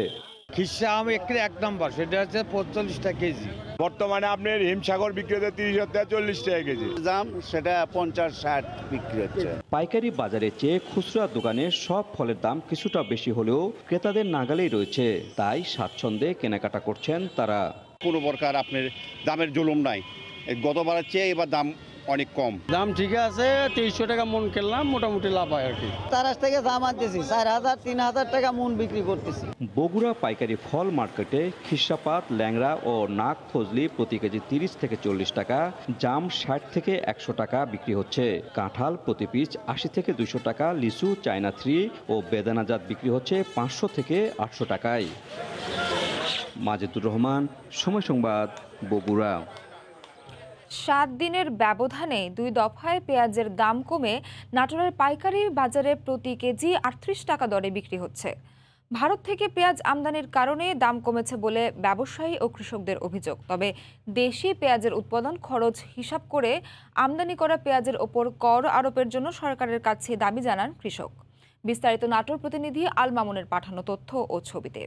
খিসা আম এক নম্বর সেটা হচ্ছে 45 টাকা কেজি। বর্তমানে আপনার হিমসাগর বিক্রি হচ্ছে 30 থেকে 40 টাকা কেজি, দাম সেটা 50-60 বিক্রি হচ্ছে। পাইকারি বাজারে চেয়ে খুচরা দোকানে সব ফলের দাম কিছুটা বেশি হলেও ক্রেতাদের নাগালেই রয়েছে, তাই স্বাচ্ছন্দ্যে কেনাকাটা করছেন তারা। কোনো প্রকার আপনার দামের জুলুম নাই, গতবারের চেয়ে এবার দাম অনেক কম। দাম ঠিক আছে, 2300 টাকা মন কিনলাম, মোটামুটি লাভ হয় আর কি। 4 থেকে দাম আনতেছি 4000 3000 টাকা মন বিক্রি করতেছি। বগুড়া পাইকারি ফল মার্কেটে খিসাপাত, ল্যাংড়া ও নাক ফজলি প্রতি কেজি 30 থেকে 40 টাকা, জাম 60 থেকে 100 টাকা বিক্রি হচ্ছে। কাঁঠাল প্রতি পিস 80 থেকে 200 টাকা, লিচু, চায়না 3 ও বেদানাজাত বিক্রি হচ্ছে 500 থেকে 800 টাকায়। মাজেদুর রহমান, সময় সংবাদ, বগুড়া। 7 দিনের ব্যবধানে 2 দফায় পেঁয়াজের দাম কমে নাটোরের পাইকারি বাজারে প্রতি কেজি 38 টাকা দরে বিক্রি হচ্ছে। ভারত থেকে পেঁয়াজ আমদানির কারণে দাম কমেছে বলে ব্যবসায়ী ও কৃষকদের অভিযোগ। তবে দেশি পেঁয়াজের উৎপাদন খরচ হিসাব করে আমদানি করা পেঁয়াজের ওপর কর আরোপের জন্য সরকারের কাছে দাবি জানান কৃষক। বিস্তারিত নাটোর প্রতিনিধি আল মামুনের পাঠানো তথ্য ও ছবিতে।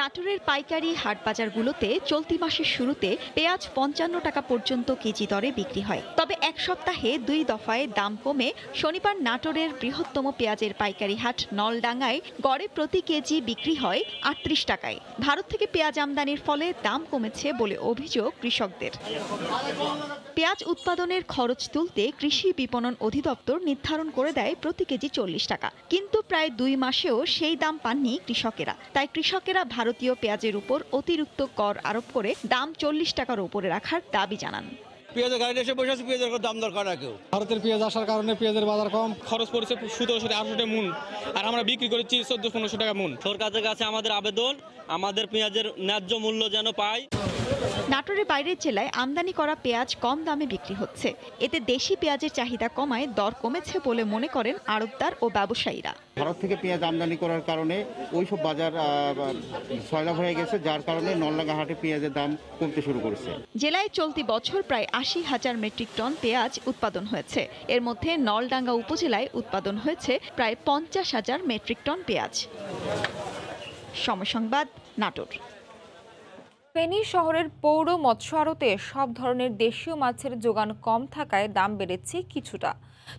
নাটোরের পাইকারি হাটবাজারগুলোতে চলতি মাসের শুরুতে পেঁয়াজ 55 টাকা পর্যন্ত কেজি দরে বিক্রি হয়। তবে এক সপ্তাহে 2 দফায় দাম কমে শনিবার নাটোরের বৃহত্তম পেঁয়াজের পাইকারি হাট নলডাঙ্গায় গড়ে প্রতি কেজি বিক্রি হয় 38 টাকায়। ভারত থেকে পেঁয়াজ আমদানির ফলে দাম কমেছে বলে অভিযোগ কৃষকদের। পেঁয়াজ উৎপাদনের খরচ তুলতে কৃষি বিপণন অধিদপ্তর নির্ধারণ করে দেয় প্রতি কেজি 40 টাকা, কিন্তু প্রায় 2 মাসেও সেই দাম পাননি কৃষকেরা। তাই কৃষকেরা ভারতীয় পেঁয়াজের উপর অতিরিক্ত কর আরোপ করে দাম 40 টাকার উপরে রাখার দাবি জানান। পেঁয়াজের গাড়ি এসে বসে আছে, পেঁয়াজের দাম দরকার না কেউ। ভারতের পেঁয়াজ আসার কারণে পেঁয়াজের বাজার কম, খরচ পড়েছে 1700-1800 টাকা মন, আর আমরা বিক্রি করেছি 1400-1500 টাকা মন। সরকারের কাছে আমাদের আবেদন, আমাদের পেঁয়াজের ন্যায্য মূল্য যেন পায়। নাটোরের বাইরের জেলায় আমদানি করা পেঁয়াজ কম দামে বিক্রি হচ্ছে, এতে দেশি পেঁয়াজের চাহিদা কমায় দর কমেছে বলে মনে করেন আড়তদার ও ব্যবসায়ীরা। ভারত থেকে পেঁয়াজ আমদানি করার কারণে ওইসব বাজার সয়লাব হয়ে গেছে, যার কারণে নলডাঙ্গা হাটে পেঁয়াজের দাম কমতে শুরু করেছে। জেলায় চলতি বছর প্রায় 80,000 মেট্রিক টন পেঁয়াজ উৎপাদন হয়েছে। এর মধ্যে নলডাঙ্গা উপজেলায় উৎপাদন হয়েছে প্রায় 50,000 মেট্রিক টন পেঁয়াজ। সময় সংবাদ, নাটোর। ফেনী শহরের পৌর মৎস্য আড়তে সব ধরনের দেশীয় মাছের যোগান কম থাকায় দাম বেড়েছে কিছুটা।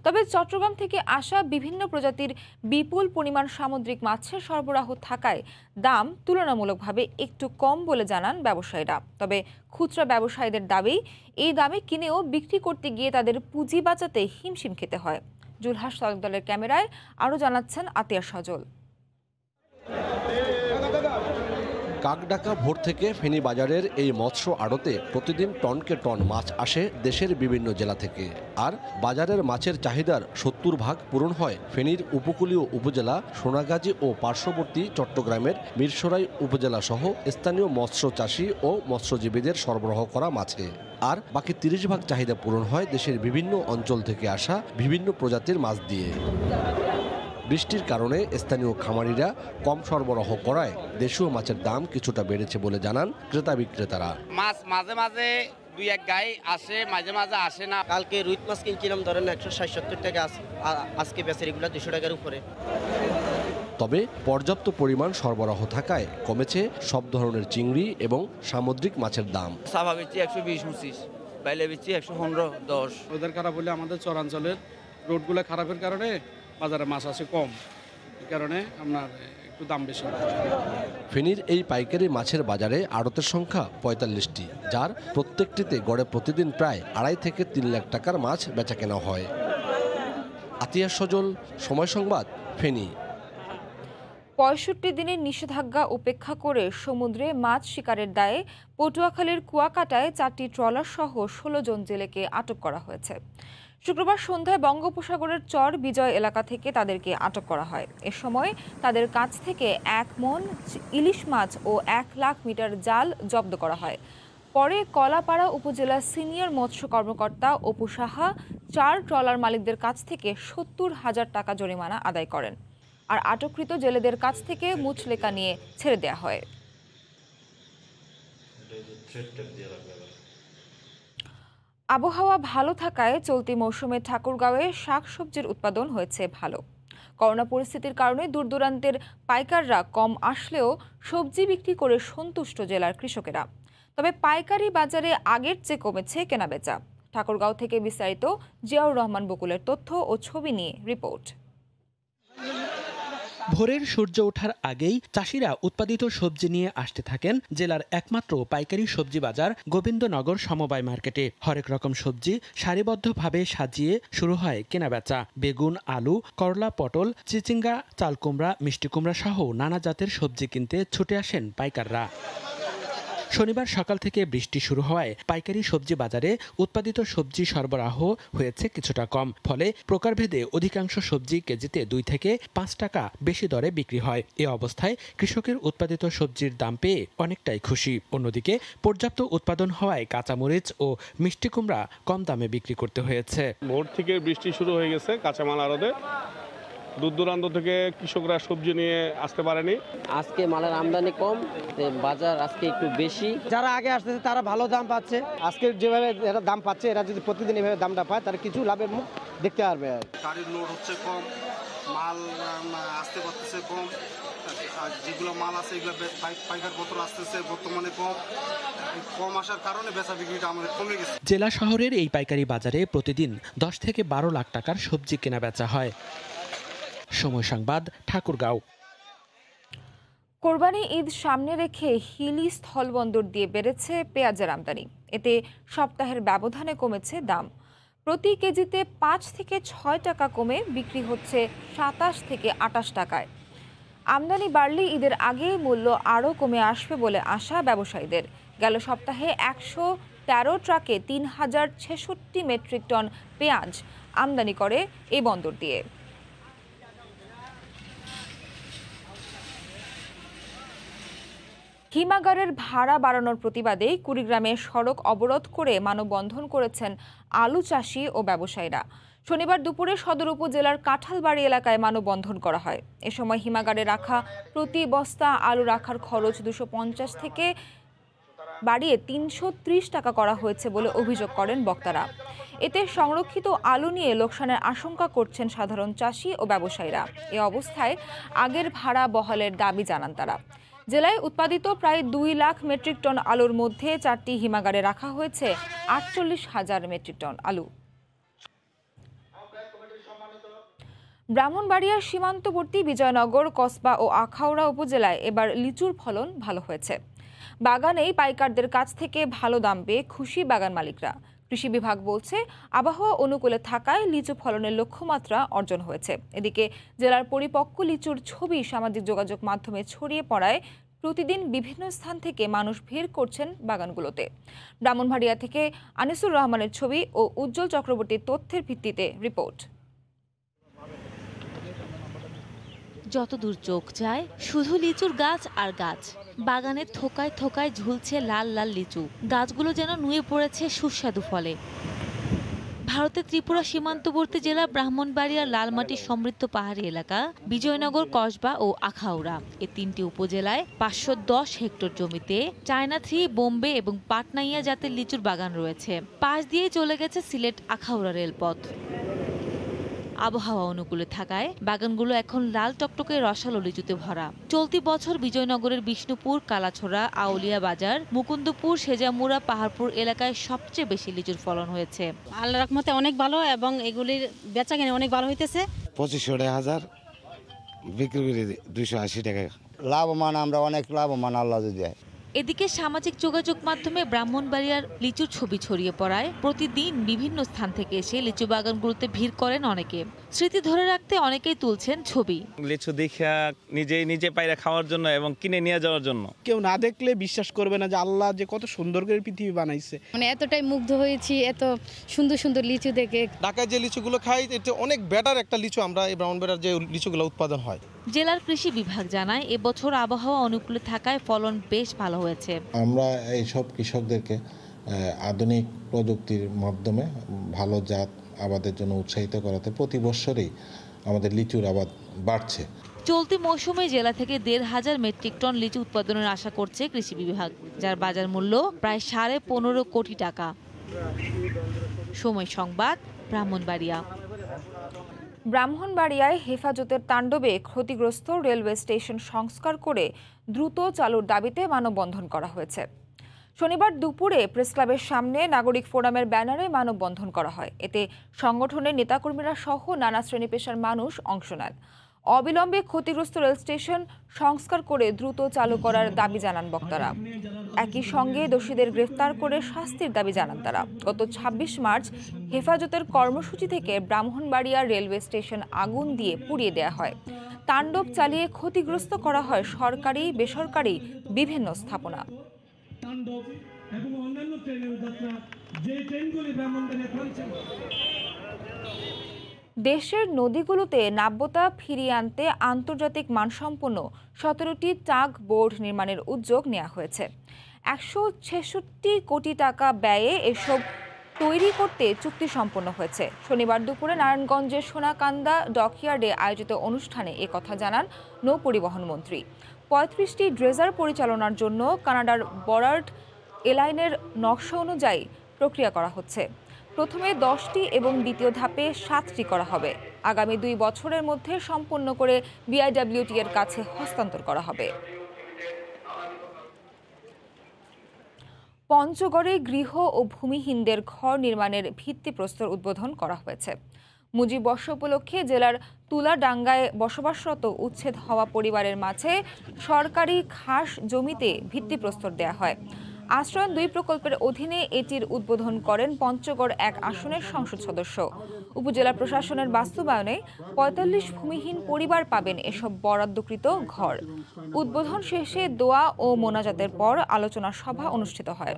তবে চট্টগ্রাম থেকে আসা বিভিন্ন প্রজাতির বিপুল পরিমাণ সামুদ্রিক মাছের সরবরাহ থাকায় দাম তুলনামূলকভাবে একটু কম বলে জানান ব্যবসায়ীরা। তবে খুচরা ব্যবসায়ীদের দাবি, এই দামে কিনেও বিক্রি করতে গিয়ে তাদের পুঁজি বাঁচাতে হিমশিম খেতে হয়। জুলহাস তালুকদারের ক্যামেরায় আরও জানাচ্ছেন আতিয়া সজল। কাকডাকা ভোর থেকে ফেনী বাজারের এই মৎস্য আড়তে প্রতিদিন টনকে টন মাছ আসে দেশের বিভিন্ন জেলা থেকে, আর বাজারের মাছের চাহিদার 70% পূরণ হয় ফেনীর উপকূলীয় উপজেলা সোনাগাজী ও পার্শ্ববর্তী চট্টগ্রামের মিরসরাই উপজেলা সহ স্থানীয় মৎস্য চাষী ও মৎস্যজীবীদের সরবরাহ করা মাছে। আর বাকি 30% চাহিদা পূরণ হয় দেশের বিভিন্ন অঞ্চল থেকে আসা বিভিন্ন প্রজাতির মাছ দিয়ে। বৃষ্টির কারণে স্থানীয় খামারিরা কম সরবরাহ করায় দেশীয় মাছের দাম কিছুটা বেড়েছে বলে জানান ক্রেতা বিক্রেতারা। মাছ মাঝে মাঝে দুই এক গায়ে আসে, মাঝে মাঝে আসে না। কালকে রুইত মাছ কিনছিলাম ধরেন 160-70 টাকা, আজকে বেচে এগুলো 200 টাকার উপরে। তবে পর্যাপ্ত পরিমাণ সরবরাহ থাকায় কমেছে সব ধরনের চিংড়ি এবং সামুদ্রিক মাছের দাম। স্বাভাবিক 120-25, বাইলে বেচি 115-10। ওদের কারা বলে আমাদের চরাঞ্চলের রোডগুলো খারাপের কারণে বাজারে মাছ আছে কম, এই কারণে আপনার একটু দাম বেশি। ফেনীর এই পাইকারি মাছের বাজারে আড়তের সংখ্যা 45টি, যার প্রত্যেকটিতে গড়ে প্রতিদিন প্রায় 2.5 থেকে 3 লাখ টাকার মাছ বেচা কেনা হয়। আতিয়া সজল, সময় সংবাদ, ফেনী। 65 দিনের নিষেধাজ্ঞা উপেক্ষা করে সমুদ্রে মাছ শিকারের দায়ে পটুয়াখালীর কুয়াকাটায় 4টি ট্রলার সহ 16 জন জেলেকে আটক করা হয়েছে। শুক্রবার সন্ধ্যায় বঙ্গোপসাগরের চর বিজয় এলাকা থেকে তাদেরকে আটক করা হয়। এ সময় তাদের কাছ থেকে 1 মণ ইলিশ মাছ ও 1 লাখ মিটার জাল জব্দ করা হয়। পরে কলাপাড়া উপজেলা সিনিয়র মৎস্য কর্মকর্তা অপু সাহা 4 ট্রলার মালিকদের কাছ থেকে 70,000 টাকা জরিমানা আদায় করেন। আর আটককৃত জেলেদের কাছ থেকে মুচলেকা নিয়ে ছেড়ে দেয়া হয়। আবহাওয়া ভালো থাকায় চলতি মৌসুমে ঠাকুরগাঁওয়ে শাকসবজির উৎপাদন হয়েছে ভালো। করোনা পরিস্থিতির কারণে দূরদূরান্তের পাইকাররা কম আসলেও সবজি বিক্রি করে সন্তুষ্ট জেলার কৃষকেরা। তবে পাইকারি বাজারে আগের চেয়ে কমেছে কেনাবেচা। ঠাকুরগাঁও থেকে বিস্তারিত জিয়াউর রহমান বকুলের তথ্য ও ছবি নিয়ে রিপোর্ট। ভোরের সূর্য ওঠার আগেই চাষিরা উৎপাদিত সবজি নিয়ে আসতে থাকেন জেলার একমাত্র পাইকারি সবজি বাজার গোবিন্দনগর সমবায় মার্কেটে। হরেক রকম সবজি সারিবদ্ধভাবে সাজিয়ে শুরু হয় কেনাবেচা। বেগুন, আলু, করলা, পটল, চিচিঙ্গা, চালকুমড়া, মিষ্টি কুমড়া সহ নানা জাতের সবজি কিনতে ছুটে আসেন পাইকাররা। শনিবার সকাল থেকে বৃষ্টি শুরু হওয়ায় পাইকারি সবজি বাজারে উৎপাদিত সবজি সরবরাহ হয়েছে কিছুটা কম। ফলে প্রকারভেদে অধিকাংশ সবজি কেজিতে 2 থেকে 5 টাকা বেশি দরে বিক্রি হয়। এ অবস্থায় কৃষকের উৎপাদিত সবজির দাম পেয়ে অনেকটাই খুশি। অন্যদিকে পর্যাপ্ত উৎপাদন হওয়ায় কাঁচামরিচ ও মিষ্টি কুমড়া কম দামে বিক্রি করতে হয়েছে। ভোর থেকে বৃষ্টি শুরু হয়ে গেছে। কাঁচামাল আড়তে দূর দূরান্ত থেকে কৃষকরা সবজি নিয়ে আসতে পারেনি। আজকে মালের আমদানি কম, বাজার আজকে একটু বেশি। যারা আগে আসতেছে তারা ভালো দাম পাচ্ছে। আজকে যেভাবে এরা দাম পাচ্ছে, এরা যদি প্রতিদিন এভাবে দামটা পায় তারা কিছু লাভের মুখ দেখতে পারবে। গাড়ির লোড হচ্ছে কম, মাল আসতে পারতেছে কম। যেগুলো মাল আছে এগুলো পাইকার পত্র আসতেছে বর্তমানে কম। জেলা শহরের এই পাইকারি বাজারে প্রতিদিন 10 থেকে 12 লাখ টাকার সবজি কেনা বেচা হয়। সময় সংবাদ, ঠাকুরগাঁও। কোরবানি ঈদ সামনে রেখে হিলি স্থলবন্দর দিয়ে বেড়েছে পেঁয়াজের আমদানি। এতে সপ্তাহের ব্যবধানে কমেছে দাম। প্রতি কেজিতে 5 থেকে 6 টাকা কমে বিক্রি হচ্ছে 27 থেকে 28 টাকায়। আমদানি বাড়লে ঈদের আগেই মূল্য আরও কমে আসবে বলে আশা ব্যবসায়ীদের। গেল সপ্তাহে 113 ট্রাকে 3066 মেট্রিক টন পেঁয়াজ আমদানি করে এই বন্দর দিয়ে। হিমাগারের ভাড়া বাড়ানোর প্রতিবাদে কুড়িগ্রামে সড়ক অবরোধ করে মানববন্ধন করেছেন আলু চাষি ও ব্যবসায়ীরা। শনিবার দুপুরে সদর উপজেলার কাঁঠালবাড়ি এলাকায় মানববন্ধন করা হয়। এ সময় হিমাগারে রাখা প্রতি বস্তা আলু রাখার খরচ 250 থেকে বাড়িয়ে 330 টাকা করা হয়েছে বলে অভিযোগ করেন বক্তারা। এতে সংরক্ষিত আলু নিয়ে লোকসানের আশঙ্কা করছেন সাধারণ চাষি ও ব্যবসায়ীরা। এ অবস্থায় আগের ভাড়া বহালের দাবি জানান তারা। জেলায় উৎপাদিত প্রায় 2 লাখ মেট্রিক টন আলুর মধ্যে 4টি হিমাগারে রাখা হয়েছে 48,000 মেট্রিক টন আলু। ব্রাহ্মণবাড়িয়ার সীমান্তবর্তী বিজয়নগর, কসবা ও আখাউড়া উপজেলায় এবার লিচুর ফলন ভালো হয়েছে। বাগানেই পাইকারদের কাছ থেকে ভালো দাম পেয়ে খুশি বাগান মালিকরা। কৃষি বিভাগ বলছে, আবহাওয়া অনুকূলে থাকায় লিচু ফলনের লক্ষ্যমাত্রা অর্জন হয়েছে। এদিকে জেলার পরিপক্ক লিচুর ছবি সামাজিক যোগাযোগ মাধ্যমে ছড়িয়ে পড়ায় প্রতিদিন বিভিন্ন স্থান থেকে মানুষ ভিড় করছেন বাগানগুলোতে। ব্রাহ্মণবাড়িয়া থেকে আনিসুর রহমানের ছবি ও উজ্জ্বল চক্রবর্তীর তথ্যের ভিত্তিতে রিপোর্ট। যত দূর চোখ যায় শুধু লিচুর গাছ আর গাছ। বাগানের থোকায় থোকায় ঝুলছে লাল লাল লিচু। গাছগুলো যেন নুয়ে পড়েছে সুস্বাদু ফলে। ভারতের ত্রিপুরা সীমান্তবর্তী জেলা ব্রাহ্মণবাড়িয়ার লালমাটি সমৃদ্ধ পাহাড়ি এলাকা বিজয়নগর, কসবা ও আখাউড়া, এ 3টি উপজেলায় 510 হেক্টর জমিতে চায়না 3, বোম্বে এবং পাটনাইয়া জাতের লিচুর বাগান রয়েছে। পাশ দিয়ে চলে গেছে সিলেট আখাউড়া রেলপথ। আবহাওয়া অনুকূলে থাকায় বাগানগুলো এখন লাল টকটকে রসালো লিচুতে ভরা। চলতি বছর বিজয়নগরের বিষ্ণুপুর, কালাছড়া, আউলিয়া বাজার, মুকুন্দপুর, সেজামুরা, পাহাড়পুর এলাকায় সবচেয়ে বেশি লিচুর ফলন হয়েছে। আল্লাহর রহমতে অনেক ভালো এবং এগুলির বেচাকেনা অনেক ভালো হইতেছে। 25,000 বিক্রি করে 280 টাকা লাভমান। আমরা অনেক লাভমান আল্লাহ যদি। এদিকে সামাজিক যোগাযোগ মাধ্যমে ব্রাহ্মণবাড়িয়ার লিচুর ছবি ছড়িয়ে পড়ায় প্রতিদিন বিভিন্ন স্থান থেকে এসে লিচু বাগানগুলোতে ভিড় করেন অনেকে। স্মৃতি ধরে রাখতে অনেকেই তুলছেন ছবি। লিচু দেখা নিজে পায়রা খাওয়ার জন্য এবং কিনে নিয়ে যাওয়ার জন্য। কেউ না দেখলে বিশ্বাস করবে না যে আল্লাহ যে কত সুন্দর করে পৃথিবী বানাইছে। মানে এতটাই মুগ্ধ হয়েছি এত সুন্দর সুন্দর লিচু দেখে। ঢাকায় যে লিচুগুলো খাই এটা অনেক বেটার একটা লিচু। আমরা এই ব্রাহ্মণবাড়িয়ার যে লিচুগুলো উৎপাদন হয়। জেলার কৃষি বিভাগ জানায় এবছর আবহাওয়া অনুকূলে থাকায় ফলন বেশ ভালো হয়েছে। আমরা এইসব কৃষকদেরকে আধুনিক প্রযুক্তির মাধ্যমে ভালো জাত আবাদের জন্য উৎসাহিত করাতে প্রতি বছরই আমাদের লিচুর আবাদ বাড়ছে। চলতি মৌসুমে জেলা থেকে 1,500 মেট্রিক টন লিচু উৎপাদনের আশা করছে কৃষি বিভাগ, যার বাজার মূল্য প্রায় 15.5 কোটি টাকা। সময় সংবাদ, ব্রাহ্মণবাড়িয়া। ব্রাহ্মণবাড়িয়ায় হেফাজতের তাণ্ডবে ক্ষতিগ্রস্ত রেলওয়ে স্টেশন সংস্কার করে দ্রুত চালুর দাবিতে মানববন্ধন করা হয়েছে। শনিবার দুপুরে প্রেসক্লাবের সামনে নাগরিক ফোরামের ব্যানারে মানববন্ধন করা হয়। এতে সংগঠনের নেতাকর্মীরা সহ নানা শ্রেণী পেশার মানুষ অংশ নেন। অবিলম্বে ক্ষতিগ্রস্ত রেল স্টেশন সংস্কার করে দ্রুত চালু করার দাবি জানান বক্তারা। একই সঙ্গে দোষীদের গ্রেফতার করে শাস্তির দাবি জানান তারা। গত ২৬ মার্চ হেফাজতের কর্মসূচি থেকে ব্রাহ্মণবাড়িয়া রেলওয়ে স্টেশন আগুন দিয়ে পুড়িয়ে দেওয়া হয়। তাণ্ডব চালিয়ে ক্ষতিগ্রস্ত করা হয় সরকারি বেসরকারি বিভিন্ন স্থাপনা। দেশের নদীগুলোতে নাব্যতা ফিরিয়ে আনতে আন্তর্জাতিক মানসম্পন্ন ১৭টি টাগ বোর্ড নির্মাণের উদ্যোগ নেওয়া হয়েছে। ১৬৬ কোটি টাকা ব্যয়ে এসব তৈরি করতে চুক্তি সম্পন্ন হয়েছে। শনিবার দুপুরে নারায়ণগঞ্জের সোনাকান্দা ডকইয়ার্ডে আয়োজিত অনুষ্ঠানে একথা জানান নৌ পরিবহন মন্ত্রী। ৩৫টি ড্রেজার পরিচালনার জন্য কানাডার বরার্ড এলাইনের নকশা অনুযায়ী প্রক্রিয়া করা হচ্ছে। প্রথমে ১০টি এবং দ্বিতীয় ধাপে ৭টি করা হবে। আগামী ২ বছরের মধ্যে সম্পন্ন করে বিআইডব্লিউটি এর কাছে হস্তান্তর করা হবে। পঞ্চগড়ে গৃহ ও ভূমিহীনদের ঘর নির্মাণের ভিত্তিপ্রস্তর উদ্বোধন করা হয়েছে। মুজিব বর্ষ উপলক্ষে জেলার তুলাডাঙ্গায় বসবাসরত উচ্ছেদ হওয়া পরিবারের মাঝে সরকারি খাস জমিতে ভিত্তিপ্রস্তর দেয়া হয়। আশ্রয়ণ ২ প্রকল্পের অধীনে এটির উদ্বোধন করেন পঞ্চগড় ১ আসনের সংসদ সদস্য। উপজেলা প্রশাসনের বাস্তবায়নে ৪৫ ভূমিহীন পরিবার পাবেন এসব বরাদ্দকৃত ঘর। উদ্বোধন শেষে দোয়া ও মোনাজাতের পর আলোচনা সভা অনুষ্ঠিত হয়।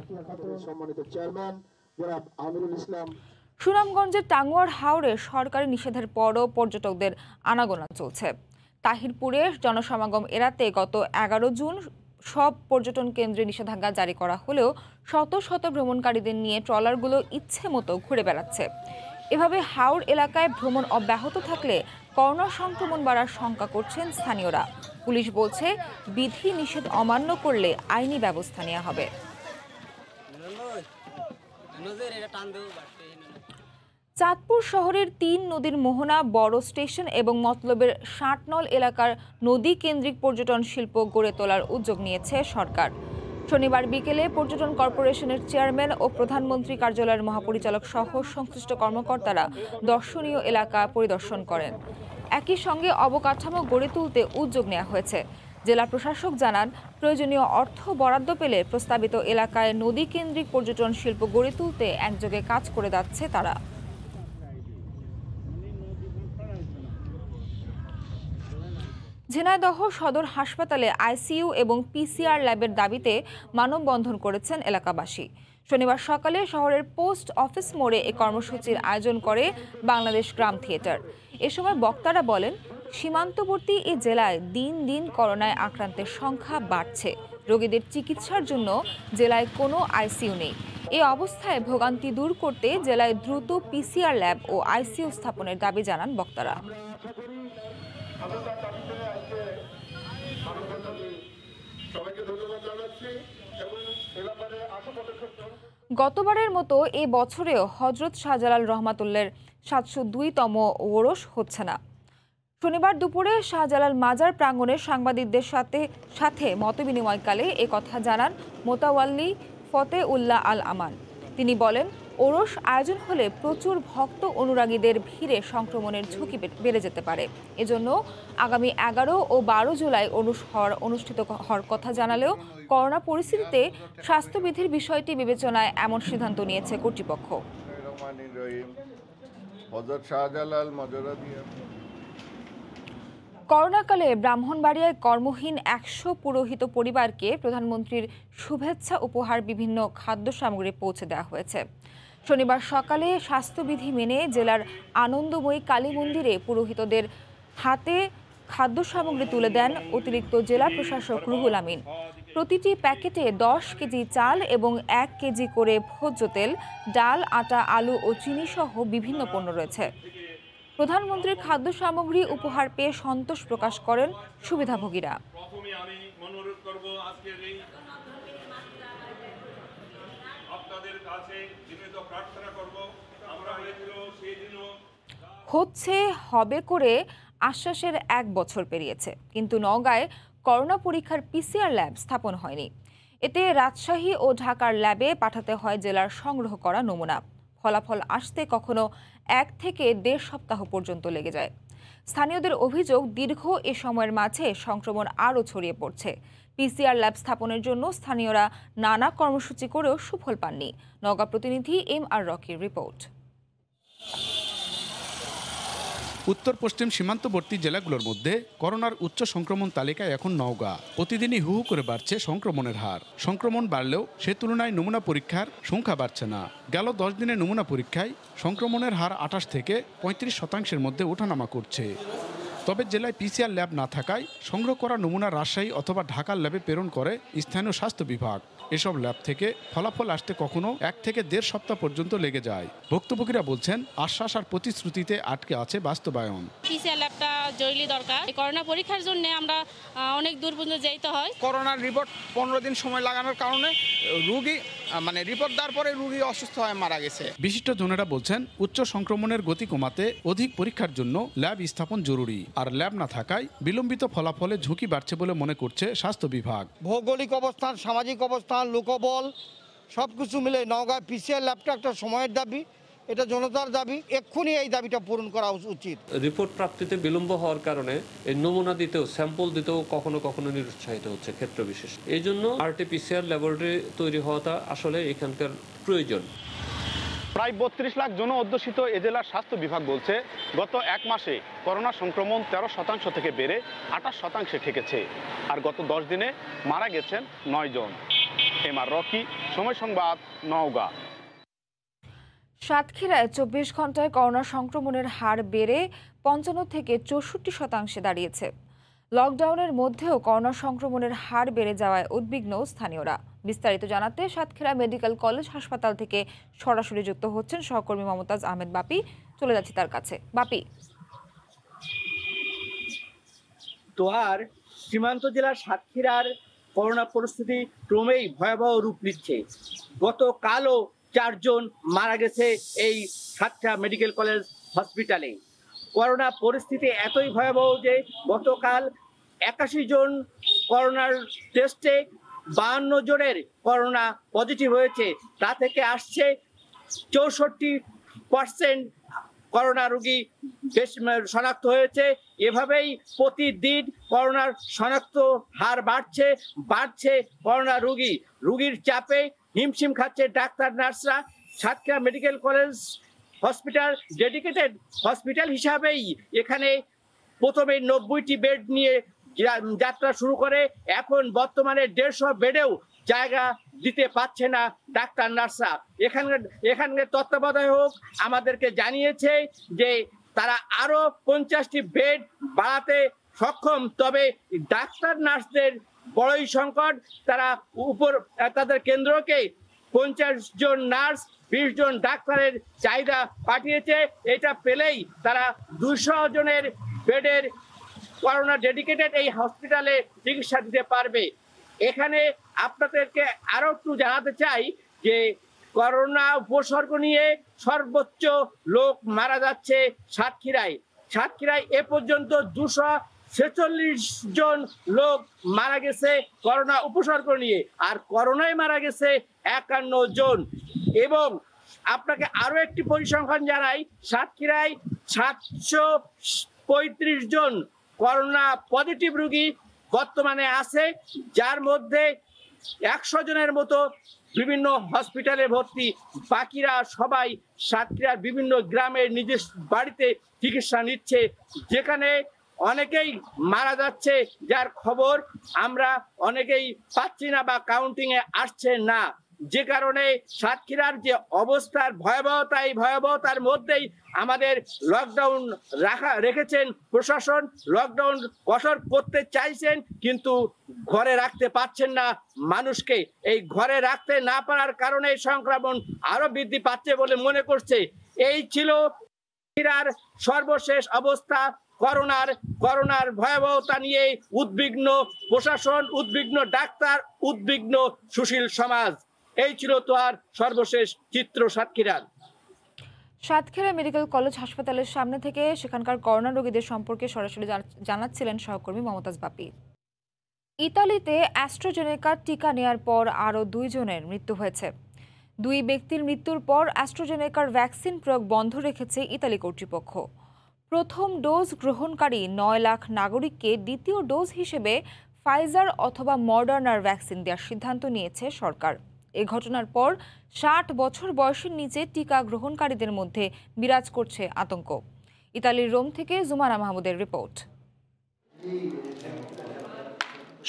সুনামগঞ্জের টাঙ্গুয়ার হাওরে সরকারি নিষেধের পরও পর্যটকদের আনাগোনা চলছে। তাহিরপুরে জনসমাগম এড়াতে গত ১১ জুন সব পর্যটন কেন্দ্রে নিষেধাজ্ঞা জারি করা হলেও শত শত ভ্রমণকারীদের নিয়ে ট্রলারগুলো ইচ্ছে মতো ঘুরে বেড়াচ্ছে। এভাবে হাওর এলাকায় ভ্রমণ অব্যাহত থাকলে করোনা সংক্রমণ বাড়ার শঙ্কা করছেন স্থানীয়রা। পুলিশ বলছে বিধি নিষেধ অমান্য করলে আইনি ব্যবস্থা নেওয়া হবে। চাঁদপুর শহরের ৩ নদীর মোহনা, বড় স্টেশন এবং মতলবের ষাটনল এলাকার নদী কেন্দ্রিক পর্যটন শিল্প গড়ে তোলার উদ্যোগ নিয়েছে সরকার। শনিবার বিকেলে পর্যটন কর্পোরেশনের চেয়ারম্যান ও প্রধানমন্ত্রী কার্যালয়ের মহাপরিচালক সহ সংশ্লিষ্ট কর্মকর্তারা দর্শনীয় এলাকা পরিদর্শন করেন। একই সঙ্গে অবকাঠামো গড়ে তুলতে উদ্যোগ নেওয়া হয়েছে। জেলা প্রশাসক জানান, প্রয়োজনীয় অর্থ বরাদ্দ পেলে প্রস্তাবিত এলাকায় নদী কেন্দ্রিক পর্যটন শিল্প গড়ে তুলতে একযোগে কাজ করে যাচ্ছে তারা। ঝিনাইদহ সদর হাসপাতালে আইসিইউ এবং পিসিআর ল্যাবের দাবিতে মানববন্ধন করেছেন এলাকাবাসী। শনিবার সকালে শহরের পোস্ট অফিস মোড়ে এ কর্মসূচির আয়োজন করে বাংলাদেশ গ্রাম থিয়েটার। এ সময় বক্তারা বলেন, সীমান্তবর্তী এই জেলায় দিন দিন করোনায় আক্রান্তের সংখ্যা বাড়ছে। রোগীদের চিকিৎসার জন্য জেলায় কোনো আইসিইউ নেই। এ অবস্থায় ভোগান্তি দূর করতে জেলায় দ্রুত পিসিআর ল্যাব ও আইসিইউ স্থাপনের দাবি জানান বক্তারা। গতবারের মতো এ বছরেও হযরত শাহজালাল রহমাতুল্লাহর ৭০২তম ওরস হচ্ছে না। শনিবার দুপুরে শাহজালাল মাজার প্রাঙ্গণে সাংবাদিকদের সাথে মতবিনিময়কালে এ কথা জানান মোতাওয়াল্লি ফতেউল্লাহ আল আমান। তিনি বলেন, ওরস আয়োজন হলে প্রচুর ভক্ত অনুরাগীদের ভিড়ে সংক্রমণের ঝুঁকি বেড়ে যেতে পারে। এজন্য আগামী 11 ও 12 জুলাই অনুষ্ঠিত হওয়ার কথা জানালেও করোনা পরিস্থিতিতে স্বাস্থ্যবিধির বিষয়টি বিবেচনায় এমন সিদ্ধান্ত নিয়েছে কর্তৃপক্ষ। করোনাকালে ব্রাহ্মণবাড়িয়ায় কর্মহীন ১০০ পুরোহিত পরিবারকে প্রধানমন্ত্রীর শুভেচ্ছা উপহার বিভিন্ন খাদ্য সামগ্রী পৌঁছে দেওয়া হয়েছে। শনিবার সকালে স্বাস্থ্যবিধি মেনে জেলার আনন্দময়ী কালী মন্দিরে পুরোহিতদের হাতে খাদ্য সামগ্রী তুলে দেন অতিরিক্ত জেলা প্রশাসক রুহুল আমিন। প্রতিটি প্যাকেটে ১০ কেজি চাল এবং ১ কেজি করে ভোজ্য তেল, ডাল, আটা, আলু ও চিনিসহ বিভিন্ন পণ্য রয়েছে। প্রধানমন্ত্রীর খাদ্য সামগ্রী উপহার পেয়ে সন্তোষ প্রকাশ করেন সুবিধাভোগীরা। होच्छे होबे करे आश्वासेर एक बछर पेरियेछे किन्तु नगांये करोना परीक्षार पीसीआर लैब स्थापन हयनि। एते राजशाही और ढाकार लैबे पाठाते हय जेलार संग्रह करा नमुना। फलाफल आसते कखनो एक थेके देढ़ सप्ताह पर्यन्त लेगे जाय। स्थानीयदेर अभियोग दीर्घ ए समयेर माझे संक्रमण आरो छड़िये पड़छे। पीसीआर लैब स्थापनेर जोन्नो स्थानीयरा नाना कर्मसूची करेओ सुफल पाननि। नगा प्रतिनिधि एम आर रकिर रिपोर्ट। उत्तर पश्चिम सीमान्तवर्ती জেলাগুলোর মধ্যে করোনার উচ্চ সংক্রমণ তালিকায় এখন নওগাঁ। প্রতিদিনই হু হু করে বাড়ছে সংক্রমণের হার। সংক্রমণ বাড়লেও সে তুলনায় নমুনা পরীক্ষার সংখ্যা বাড়ছে না। গেল ১০ দিনে নমুনা পরীক্ষায় সংক্রমণের হার ২৮ থেকে ৩৫ শতাংশের মধ্যে ওঠানামা করছে। তবে জেলায় পিসিআর ল্যাব না থাকায় সংগ্রহ করা নমুনা রাজশাহী অথবা ঢাকার ল্যাবে প্রেরণ করে স্থানীয় স্বাস্থ্য বিভাগ। এসব ল্যাব থেকে ফলাফল আসতে কখনো এক থেকে দেড় সপ্তাহ পর্যন্ত লেগে যায়। ভুক্তভোগীরা বলছেন আশ্বাস আর প্রতিশ্রুতিতে আটকে আছে বাস্তবায়ন। পিসিআর ল্যাবটা জরুরি দরকার। করোনা পরীক্ষার জন্য আমরা অনেক দূর পর্যন্ত যেতে হয়। করোনার রিপোর্ট ১৫ দিন সময় লাগানোর কারণে রোগী মানে রিপোর্ট দেওয়ার পরে রোগী অসুস্থ হয়ে মারা গেছে। বিশিষ্টজনেরা বলছেন উচ্চ সংক্রমণের গতি কমাতে অধিক পরীক্ষার জন্য ল্যাব স্থাপন জরুরি। আর ল্যাব না থাকায় বিলম্বিত ফলাফলে ঝুঁকি বাড়ছে বলে মনে করছে স্বাস্থ্য বিভাগ। ভৌগোলিক অবস্থান, সামাজিক অবস্থান, লোকবল সবকিছু মিলে নওগাঁ পিসিআর ল্যাবটা একটা সময়ের দাবি। এটা জনতার দাবি, এক্ষুনি এই দাবিটা পূরণ করা উচিত। রিপোর্ট প্রাপ্তিতে বিলম্ব হওয়ার কারণে এই নমুনা দিতেও স্যাম্পল দিতেও কখনো কখনো নিরুৎসাহিত হচ্ছে ক্ষেত্র বিশেষ। এই জন্য আরটিপিসিআর ল্যাবরেটরি তৈরি হওয়াটা আসলে এখানকার প্রয়োজন। প্রায় ৩২ লাখ জনঅধ্যুষিত এ জেলার স্বাস্থ্য বিভাগ বলছে গত এক মাসে করোনা সংক্রমণ ১৩ শতাংশ থেকে বেড়ে ২৮ শতাংশে ঠেকেছে। আর গত ১০ দিনে মারা গেছেন ৯ জন। এম আর রকি, সময় সংবাদ, নওগাঁ। সাতক্ষীরায় ২৪ ঘন্টায় করোনা সংক্রমণের হার বেড়ে ৫৫ থেকে ৬৪ শতাংশে দাঁড়িয়েছে। লকডাউনের মধ্যেও করোনা সংক্রমণের হার বেড়ে যাওয়ায় উদ্বিগ্ন স্থানীয়রা। বিস্তারিত জানাতে সাতক্ষীরা মেডিকেল কলেজ হাসপাতাল থেকে সরাসরি যুক্ত হচ্ছেন সহকর্মী মমতাজ আহমেদ বাপি। চলে যাচ্ছি তার কাছে। বাপি, তো আর সীমান্ত জেলা সাতক্ষীরার করোনা পরিস্থিতি ক্রমেই ভয়াবহ রূপ নিচ্ছে। গতকালও 4 জন মারা গেছে এই সাতক্ষীরা মেডিকেল কলেজ হসপিটালে। করোনা পরিস্থিতি এতই ভয়াবহ যে গতকাল 81 জন করোনার টেস্টে 52 জনের করোনা পজিটিভ হয়েছে। তা থেকে আসছে 64% করোনা রোগী শনাক্ত হয়েছে। এভাবেই প্রতিদিন করোনার শনাক্ত হার বাড়ছে। করোনা রোগীর চাপে হিমশিম খাচ্ছে ডাক্তার নার্সরা। Satkhira medical college hospital dedicated hospital হিসাবেই এখানে প্রথমে 90টি বেড নিয়ে যাত্রা শুরু করে, এখন বর্তমানে ১৫০ বেডেও জায়গা দিতে পারছে না ডাক্তার নার্সরা। এখানকার তত্ত্বাবধায়ক আমাদেরকে জানিয়েছে যে তারা আরও 50টি বেড বাড়াতে সক্ষম, তবে ডাক্তার নার্সদের বড়ই সংকট। তারা তাদের কেন্দ্রকে 50 জন নার্স 20 জন ডাক্তারের চাহিদা পাঠিয়েছে। এটা পেলেই তারা 200 জনের বেডের করোনা ডেডিকেটেড এই হসপিটালে চিকিৎসা দিতে পারবে। এখানে আপনাদেরকে আরও একটু জানাতে চাই যে করোনা উপসর্গ নিয়ে সর্বোচ্চ লোক মারা যাচ্ছে সাতক্ষীরায় এ পর্যন্ত 246 জন লোক মারা গেছে করোনা উপসর্গ নিয়ে। আর করোনায় মারা গেছে 51 জন। এবং আপনাকে আরো একটি পরিসংখ্যান জানাই, সাতক্ষীরায় 735 জন করোনা পজিটিভ রোগী বর্তমানে আছে, যার মধ্যে 100 জনের মতো বিভিন্ন হসপিটালে ভর্তি। বাকিরা সবাই সাতক্ষীরার বিভিন্ন গ্রামের নিজের বাড়িতে চিকিৎসা নিচ্ছে, যেখানে অনেকেই মারা যাচ্ছে, যার খবর আমরা অনেকেই পাচ্ছি না বা কাউন্টিংয়ে আসছে না। যে কারণে সাতক্ষীরার যে অবস্থার ভয়াবহতা, এই ভয়াবহতার মধ্যেই আমাদের লকডাউন রেখেছেন প্রশাসন। লকডাউন কঠোর করতে চাইছেন, কিন্তু ঘরে রাখতে পারছেন না মানুষকে। এই ঘরে রাখতে না পারার কারণে সংক্রমণ আরো বৃদ্ধি পাচ্ছে বলে মনে করছে। এই ছিল সাতক্ষীরার সর্বশেষ অবস্থা। করোনার ভয়াবহতা নিয়ে উদ্বিগ্ন প্রশাসন, উদ্বিগ্ন ডাক্তার, উদ্বিগ্ন সুশীল সমাজ। এই ছিল তো আর সর্বশেষ চিত্র সাতক্ষীরার। সাতক্ষীরা মেডিকেল কলেজ হাসপাতালের সামনে থেকে সেখানকার করোনা রোগীদের সম্পর্কে সরাসরি জানাচ্ছিলেন সহকর্মী মমতাজ বাপি। ইতালিতে অ্যাস্ট্রাজেনেকার টিকা নেয়ার পর আরও দুইজনের মৃত্যু হয়েছে। দুই ব্যক্তির মৃত্যুর পর অ্যাস্ট্রাজেনেকার ভ্যাকসিন প্রয়োগ বন্ধ রেখেছে ইতালি কর্তৃপক্ষ। প্রথম ডোজ গ্রহণকারী ৯ লাখ নাগরিককে দ্বিতীয় ডোজ হিসেবে ফাইজার অথবা মডার্নার ভ্যাকসিন দেওয়ার সিদ্ধান্ত নিয়েছে সরকার। এ ঘটনার পর ৬০ বছর বয়সের নিচে টিকা গ্রহণকারীদের মধ্যে বিরাজ করছে আতঙ্ক। ইতালির রোম থেকে জুমানা মাহমুদের রিপোর্ট।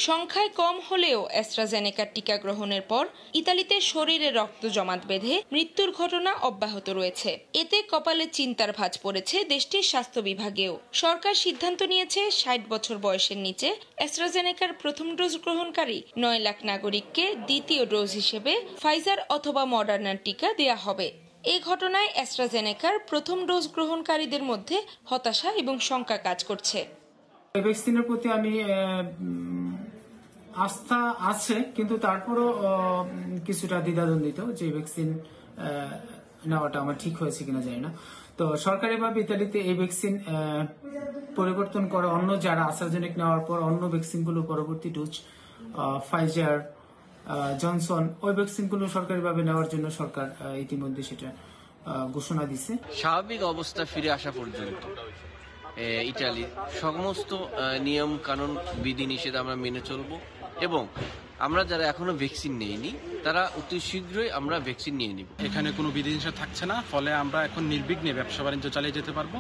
সংখ্যায় কম হলেও অ্যাস্ট্রাজেনেকার টিকা গ্রহণের পর ইতালিতে শরীরে রক্ত জমাট বেঁধে মৃত্যুর ঘটনা অব্যাহত রয়েছে। এতে কপালে চিন্তার ভাঁজ পড়েছে দেশটির স্বাস্থ্য বিভাগেও। সরকার সিদ্ধান্ত নিয়েছে ৬০ বছর বয়সের নিচে অ্যাস্ট্রাজেনেকার প্রথম ডোজ গ্রহণকারী ৯ লাখ নাগরিককে দ্বিতীয় ডোজ হিসেবে ফাইজার অথবা মডার্নার টিকা দেয়া হবে। এই ঘটনায় অ্যাস্ট্রাজেনেকার প্রথম ডোজ গ্রহণকারীদের মধ্যে হতাশা এবং শঙ্কা কাজ করছে। ভ্যাকসিনের প্রতি আমি আস্থা আছে, কিন্তু তারপরও কিছুটা দ্বিধাদ্বন্দ্বিত যে ভ্যাকসিন নেওয়াটা আমার ঠিক হয়েছে কিনা জানি না। তো সরকারিভাবে ইতালিতে এই ভ্যাকসিন পরিবর্তন করে অন্য যারা অ্যাস্ট্রাজেনেকা নেওয়ার পর অন্য ভ্যাকসিনগুলো পরবর্তী ডোজ ফাইজার, জনসন, ওই ভ্যাকসিনগুলো সরকারিভাবে নেওয়ার জন্য সরকার ইতিমধ্যে সেটা ঘোষণা দিয়েছে। স্বাভাবিক অবস্থা ফিরে আসা পর্যন্ত ইতালির সমস্ত নিয়ম কানুন বিধিনিষেধ আমরা মেনে চলব এবং আমরা যারা এখনো ভ্যাকসিন নেইনি তারা অতি শীঘ্রই আমরা ভ্যাকসিন নিয়ে নিব। এখানে কোনো বিধিনিষেধ থাকছে না, ফলে আমরা এখন নির্বিঘ্নে ব্যবসা বাণিজ্য চালিয়ে যেতে পারবো।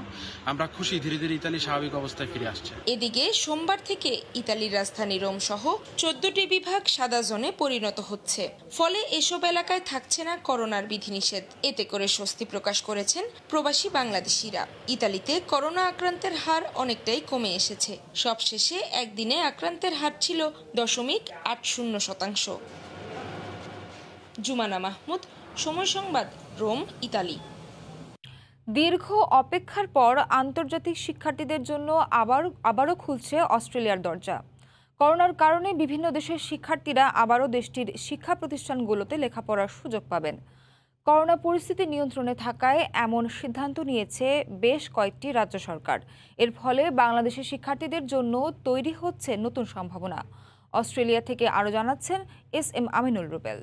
আমরা খুশি, ধীরে ধীরে ইতালি স্বাভাবিক অবস্থায় ফিরে আসছে। এদিকে সোমবার থেকে ইতালির রাজধানী রোম সহ 14টি বিভাগ সাদা জোনে পরিণত হচ্ছে, ফলে এসব এলাকায় থাকছে না করোনার বিধিনিষেধ। এতে করে স্বস্তি প্রকাশ করেছেন প্রবাসী বাংলাদেশিরা। ইতালিতে করোনা আক্রান্তের হার অনেকটাই কমে এসেছে। সবশেষে একদিনে আক্রান্তের হার ছিল 0.80%। জুমানা মাহমুদ, সময় সংবাদ, রোম, ইতালি। দীর্ঘ অপেক্ষার পর আন্তর্জাতিক শিক্ষার্থীদের জন্য আবারও খুলছে অস্ট্রেলিয়ার দরজা। করোনার কারণে বিভিন্ন দেশের শিক্ষার্থীরা আবারও দেশটির শিক্ষা প্রতিষ্ঠানগুলোতে লেখাপড়ার সুযোগ পাবেন। করোনা পরিস্থিতি নিয়ন্ত্রণে থাকায় এমন সিদ্ধান্ত নিয়েছে বেশ কয়েকটি রাজ্য সরকার। এর ফলে বাংলাদেশের শিক্ষার্থীদের জন্য তৈরি হচ্ছে নতুন সম্ভাবনা। অস্ট্রেলিয়া থেকে আরও জানাচ্ছেন এস এম আমিনুল রুবেল।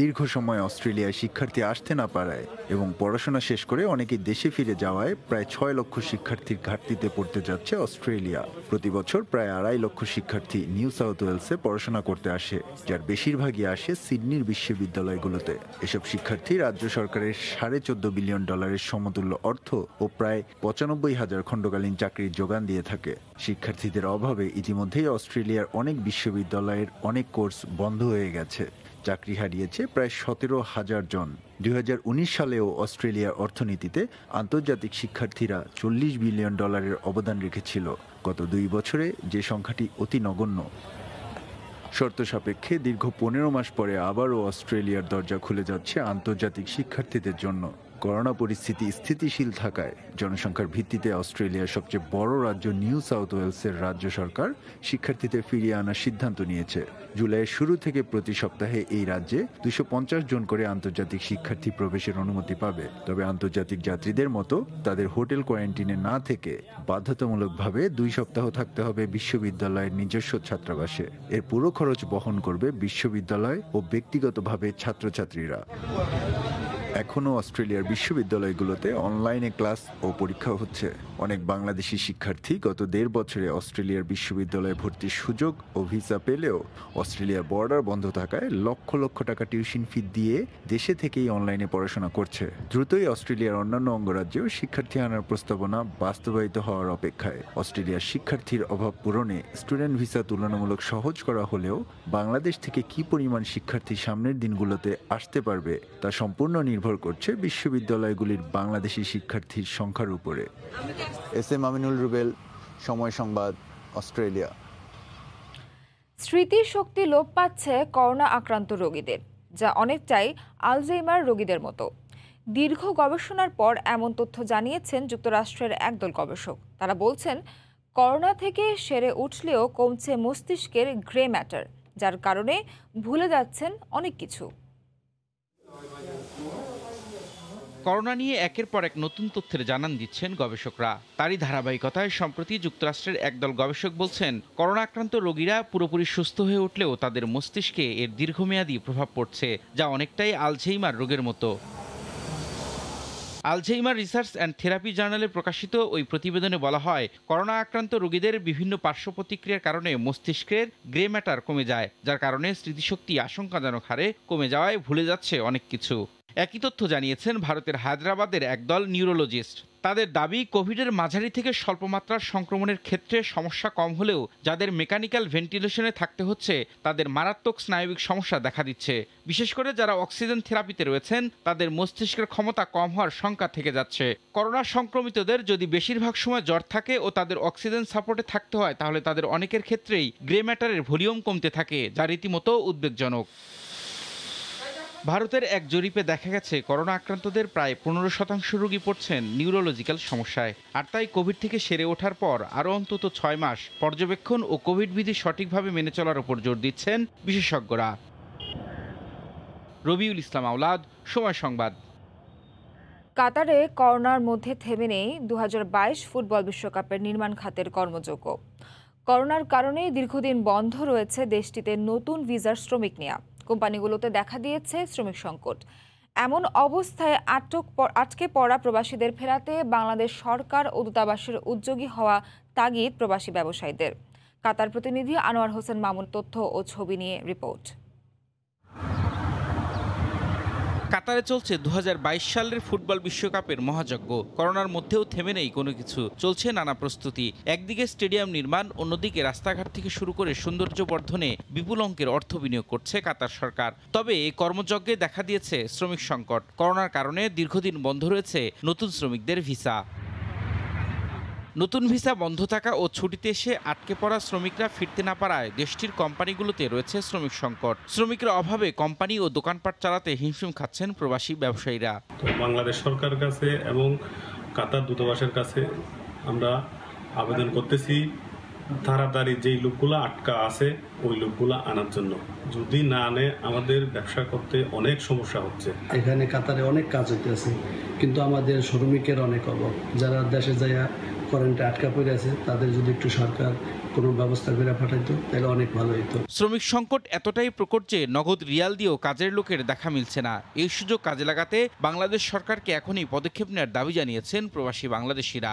দীর্ঘ সময় অস্ট্রেলিয়ায় শিক্ষার্থী আসতে না পারায় এবং পড়াশোনা শেষ করে অনেকে দেশে ফিরে যাওয়ায় প্রায় ৬ লক্ষ শিক্ষার্থীর ঘাটতিতে পড়তে যাচ্ছে অস্ট্রেলিয়া। প্রতি বছর প্রায় ২.৫ লক্ষ শিক্ষার্থী নিউ সাউথ ওয়েলসে পড়াশোনা করতে আসে, যার বেশিরভাগই আসে সিডনির বিশ্ববিদ্যালয়গুলোতে। এসব শিক্ষার্থী রাজ্য সরকারের $14.5 বিলিয়ন সমতুল্য অর্থ ও প্রায় ৯৫,০০০ খণ্ডকালীন চাকরির যোগান দিয়ে থাকে। শিক্ষার্থীদের অভাবে ইতিমধ্যেই অস্ট্রেলিয়ার অনেক বিশ্ববিদ্যালয়ের অনেক কোর্স বন্ধ হয়ে গেছে। চাকরি হারিয়েছে প্রায় 17,০০০ জন। 2019 সালেও অস্ট্রেলিয়ার অর্থনীতিতে আন্তর্জাতিক শিক্ষার্থীরা $40 বিলিয়ন অবদান রেখেছিল। গত ২ বছরে যে সংখ্যাটি অতি নগণ্য। শর্ত সাপেক্ষে দীর্ঘ 15 মাস পরে আবারও অস্ট্রেলিয়ার দরজা খুলে যাচ্ছে আন্তর্জাতিক শিক্ষার্থীদের জন্য। করোনা পরিস্থিতি স্থিতিশীল থাকায় জনসংখ্যার ভিত্তিতে অস্ট্রেলিয়ার সবচেয়ে বড় রাজ্য নিউ সাউথ ওয়েলসের রাজ্য সরকার শিক্ষার্থীদের ফিরিয়ে আনার সিদ্ধান্ত নিয়েছে। জুলাইয়ের শুরু থেকে প্রতি সপ্তাহে এই রাজ্যে ২৫০ জন করে আন্তর্জাতিক শিক্ষার্থী প্রবেশের অনুমতি পাবে। তবে আন্তর্জাতিক যাত্রীদের মতো তাদের হোটেল কোয়ারেন্টিনে না থেকে বাধ্যতামূলকভাবে ২ সপ্তাহ থাকতে হবে বিশ্ববিদ্যালয়ের নিজস্ব ছাত্রাবাসে। এর পুরো খরচ বহন করবে বিশ্ববিদ্যালয় ও ব্যক্তিগতভাবে ছাত্রছাত্রীরা। এখনও অস্ট্রেলিয়ার বিশ্ববিদ্যালয়গুলোতে অনলাইনে ক্লাস ও পরীক্ষা হচ্ছে। অনেক বাংলাদেশি শিক্ষার্থী গত ১.৫ বছরে অস্ট্রেলিয়ার বিশ্ববিদ্যালয়ে ভর্তির সুযোগ ও ভিসা পেলেও অস্ট্রেলিয়ার বর্ডার বন্ধ থাকায় লক্ষ লক্ষ টাকা টিউশন ফি দিয়ে দেশে থেকেই অনলাইনে পড়াশোনা করছে। দ্রুতই অস্ট্রেলিয়ার অন্যান্য অঙ্গরাজ্যেও শিক্ষার্থী আনার প্রস্তাবনা বাস্তবায়িত হওয়ার অপেক্ষায়। অস্ট্রেলিয়ার শিক্ষার্থীর অভাব পূরণে স্টুডেন্ট ভিসা তুলনামূলক সহজ করা হলেও বাংলাদেশ থেকে কী পরিমাণ শিক্ষার্থী সামনের দিনগুলোতে আসতে পারবে তা সম্পূর্ণ নির্ভর করছে বিশ্ববিদ্যালয়গুলির বাংলাদেশি শিক্ষার্থীর সংখ্যার উপরে। এস এম আমিনুল রুবেল, সময় সংবাদ, অস্ট্রেলিয়া। স্মৃতিশক্তি লোপ পাচ্ছে করোনা আক্রান্ত রোগীদের, যা অনেকটাই আলজাইমার রোগীদের মতো। দীর্ঘ গবেষণার পর এমন তথ্য জানিয়েছেন যুক্তরাষ্ট্রের একদল গবেষক। তারা বলছেন করোনা থেকে সেরে উঠলেও কমছে মস্তিষ্কের গ্রে ম্যাটার, যার কারণে ভুলে যাচ্ছেন অনেক কিছু। করোনা নিয়ে একের পর এক নতুন তথ্যের জানান দিচ্ছেন গবেষকরা। তারই ধারাবাহিকতায় সম্প্রতি যুক্তরাষ্ট্রের একদল গবেষক বলছেন, করোনা আক্রান্ত রোগীরা পুরোপুরি সুস্থ হয়ে উঠলেও তাদের মস্তিষ্কে এর দীর্ঘমেয়াদী প্রভাব পড়ছে, যা অনেকটাই আলঝেইমার রোগের মতো। আলঝেইমার রিসার্চ অ্যান্ড থেরাপি জার্নালে প্রকাশিত ওই প্রতিবেদনে বলা হয়, করোনা আক্রান্ত রোগীদের বিভিন্ন পার্শ্ব প্রতিক্রিয়ার কারণে মস্তিষ্কের গ্রে ম্যাটার কমে যায়, যার কারণে স্মৃতিশক্তি আশঙ্কাজনক হারে কমে যাওয়ায় ভুলে যাচ্ছে অনেক কিছু। একই তথ্য জানিয়েছেন ভারতের হায়দ্রাবাদের একদল নিউরোলজিস্ট। তাদের দাবি, কোভিডের মাঝারি থেকে স্বল্পমাত্রার সংক্রমণের ক্ষেত্রে সমস্যা কম হলেও যাদের মেকানিক্যাল ভেন্টিলেশনে থাকতে হচ্ছে তাদের মারাত্মক স্নায়বিক সমস্যা দেখা দিচ্ছে। বিশেষ করে যারা অক্সিজেন থেরাপিতে রয়েছেন তাদের মস্তিষ্কের ক্ষমতা কম হওয়ার শঙ্কা থেকে যাচ্ছে। করোনা সংক্রমিতদের যদি বেশিরভাগ সময় জ্বর থাকে ও তাদের অক্সিজেন সাপোর্টে থাকতে হয়, তাহলে তাদের অনেকের ক্ষেত্রেই গ্রে ম্যাটারের ভলিউম কমতে থাকে, যা রীতিমতো উদ্বেগজনক। ভারতের এক জরিপে দেখা গেছে, করোনা আক্রান্তদের প্রায় 15% রোগী পড়ছেন নিউরোলজিক্যাল সমস্যায়। আর তাই কোভিড থেকে সেরে ওঠার পর আরও অন্তত 6 মাস পর্যবেক্ষণ ও কোভিড বিধি সঠিকভাবে মেনে চলার উপর জোর দিচ্ছেন বিশেষজ্ঞরা। রবিউল ইসলাম আওলাদ, সময় সংবাদ। কাতারে করোনার মধ্যে থেমে নেই 2022 ফুটবল বিশ্বকাপের নির্মাণ খাতের কর্মযজ্ঞ। করোনার কারণে দীর্ঘদিন বন্ধ রয়েছে দেশটিতে নতুন ভিসার শ্রমিক নেয়া। কোম্পানিগুলোতে দেখা দিয়েছে শ্রমিক সংকট। এমন অবস্থায় আটকে পড়া প্রবাসীদের ফেরাতে বাংলাদেশ সরকার ও দূতাবাসের উদ্যোগী হওয়া তাগিদ প্রবাসী ব্যবসায়ীদের। কাতার প্রতিনিধি আনোয়ার হোসেন মামুন তথ্য ও ছবি নিয়ে রিপোর্ট। কাতারে চলছে 2022 সালের ফুটবল বিশ্বকাপের মহাযজ্ঞ। করোনার মধ্যেও থেমে নেই কোনো কিছু, চলছে নানা প্রস্তুতি। একদিকে স্টেডিয়াম নির্মাণ, অন্যদিকে রাস্তাঘাট থেকে শুরু করে সৌন্দর্য বর্ধনে বিপুল অঙ্কের অর্থ বিনিয়োগ করছে কাতার সরকার। তবে এই কর্মযজ্ঞে দেখা দিয়েছে শ্রমিক সংকট। করোনার কারণে দীর্ঘদিন বন্ধ রয়েছে নতুন শ্রমিকদের ভিসা। নতুন ভিসা বন্ধ থাকা ও ছুটিতে এসে আটকে পড়া শ্রমিকরা ফিরতে না পারায় দেশটির কোম্পানিগুলোতে রয়েছে শ্রমিক সংকট। শ্রমিকরা অভাবে কোম্পানি ও দোকানপাট চালাতে হিমশিম খাচ্ছেন প্রবাসী ব্যবসায়ীরা। বাংলাদেশ সরকারের কাছে এবং কাতার দূতাবাসের কাছে আমরা আবেদন করতেছি, তাড়াতাড়ি যেই লোকগুলো আটকা আছে ওই লোকগুলো আনার জন্য। যদি না আনে আমাদের ব্যবসা করতে অনেক সমস্যা হচ্ছে। এখানে কাতারে অনেক কাজ হইতেছে, কিন্তু আমাদের শ্রমিকের অনেক অভাব। যারা দেশে যায় কোয়ারেন্টাইনে আটকা পড়ে আছে, তাদের যদি একটু সরকার কোনো ব্যবস্থা করে পাঠাইতো তাহলে অনেক ভালো হতো। শ্রমিক সংকট এতটাই প্রকট যে নগদ রিয়াল দিয়েও কাজের লোকের দেখা মিলছে না। এই সুযোগ কাজে লাগাতে বাংলাদেশ সরকারকে এখনই পদক্ষেপ নেওয়ার দাবি জানিয়েছেন প্রবাসী বাংলাদেশিরা।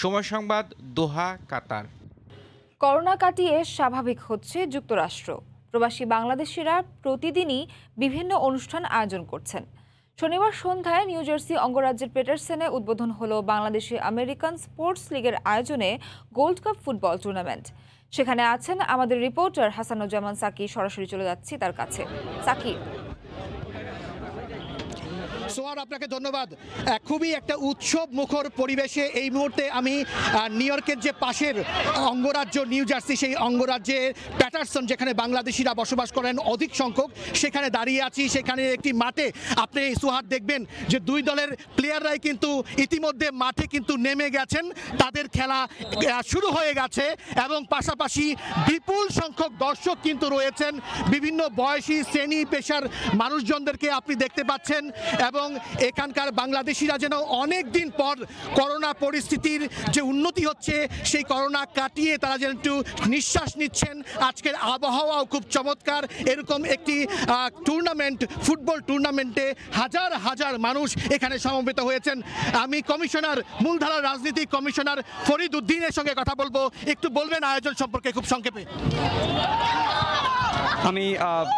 সময় সংবাদ, দোহা, কাতার। করোনা কাটিয়ে স্বাভাবিক হচ্ছে যুক্তরাষ্ট্র। প্রবাসী বাংলাদেশিরা প্রতিদিনই বিভিন্ন অনুষ্ঠান আয়োজন করছেন। শনিবার সন্ধ্যায় নিউ জার্সি অঙ্গরাজ্যের পেটারসনে উদ্বোধন হলো বাংলাদেশি আমেরিকান স্পোর্টস লীগের আয়োজনে গোল্ড কাপ ফুটবল টুর্নামেন্ট। সেখানে আছেন আমাদের রিপোর্টার হাসানুজ্জামান সাকি। সরাসরি চলে যাচ্ছি তার কাছে। সাকি, সোহার আপনাকে ধন্যবাদ। খুবই একটা উৎসব মুখর পরিবেশে এই মুহূর্তে আমি নিউ ইয়র্কের যে পাশের অঙ্গরাজ্য নিউ জার্সি, সেই অঙ্গরাজ্যে প্যাটারসন, যেখানে বাংলাদেশিরা বসবাস করেন অধিক সংখ্যক, সেখানে দাঁড়িয়ে আছি। সেখানে একটি মাঠে আপনি সোহার দেখবেন যে দুই দলের প্লেয়াররাই কিন্তু ইতিমধ্যে মাঠে কিন্তু নেমে গেছেন, তাদের খেলা শুরু হয়ে গেছে এবং পাশাপাশি বিপুল সংখ্যক দর্শক কিন্তু রয়েছেন। বিভিন্ন বয়সী শ্রেণী পেশার মানুষজনদেরকে আপনি দেখতে পাচ্ছেন এবং এখানকার বাংলাদেশিরা যেন অনেক দিন পর করোনা পরিস্থিতির যে উন্নতি হচ্ছে সেই করোনা কাটিয়ে তারা যেন একটু নিঃশ্বাস নিচ্ছেন। আজকের আবহাওয়াও খুব চমৎকার। এরকম একটি টুর্নামেন্ট, ফুটবল টুর্নামেন্টে হাজার হাজার মানুষ এখানে সমবেত হয়েছেন। আমি কমিশনার, মূলধারার রাজনীতি কমিশনার ফরিদ উদ্দিনের সঙ্গে কথা বলবো। একটু বলবেন আয়োজন সম্পর্কে খুব সংক্ষেপে। আমি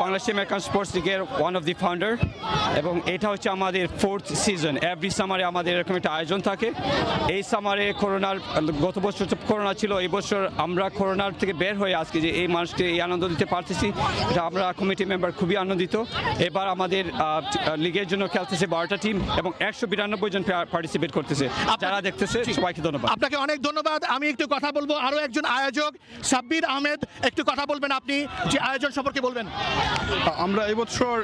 বাংলাদেশি আমেরিকান স্পোর্টস লীগের ওয়ান অফ দি ফাউন্ডার এবং এটা হচ্ছে আমাদের 4th সিজন। এভরি সামারে আমাদের এরকম একটা আয়োজন থাকে। এই সামারে করোনার, গত বছর করোনা ছিল, এই বছর আমরা করোনার থেকে বের হয়ে আজকে যে এই মানুষকে এই আনন্দ দিতে পারতেছি, এটা আমরা কমিটি মেম্বার খুবই আনন্দিত। এবার আমাদের লীগের জন্য খেলতেছে 12টা টিম এবং 192 জন পার্টিসিপেট করতেছে। যারা দেখতেছে সবাইকে ধন্যবাদ। আপনাকে অনেক ধন্যবাদ। আমি একটু কথা বলবো আরও একজন আয়োজক সাব্বির আহমেদ। একটু কথা বলবেন আপনি যে আয়োজন সম্পর্কে। কি বলবেন? আমরা এই বছর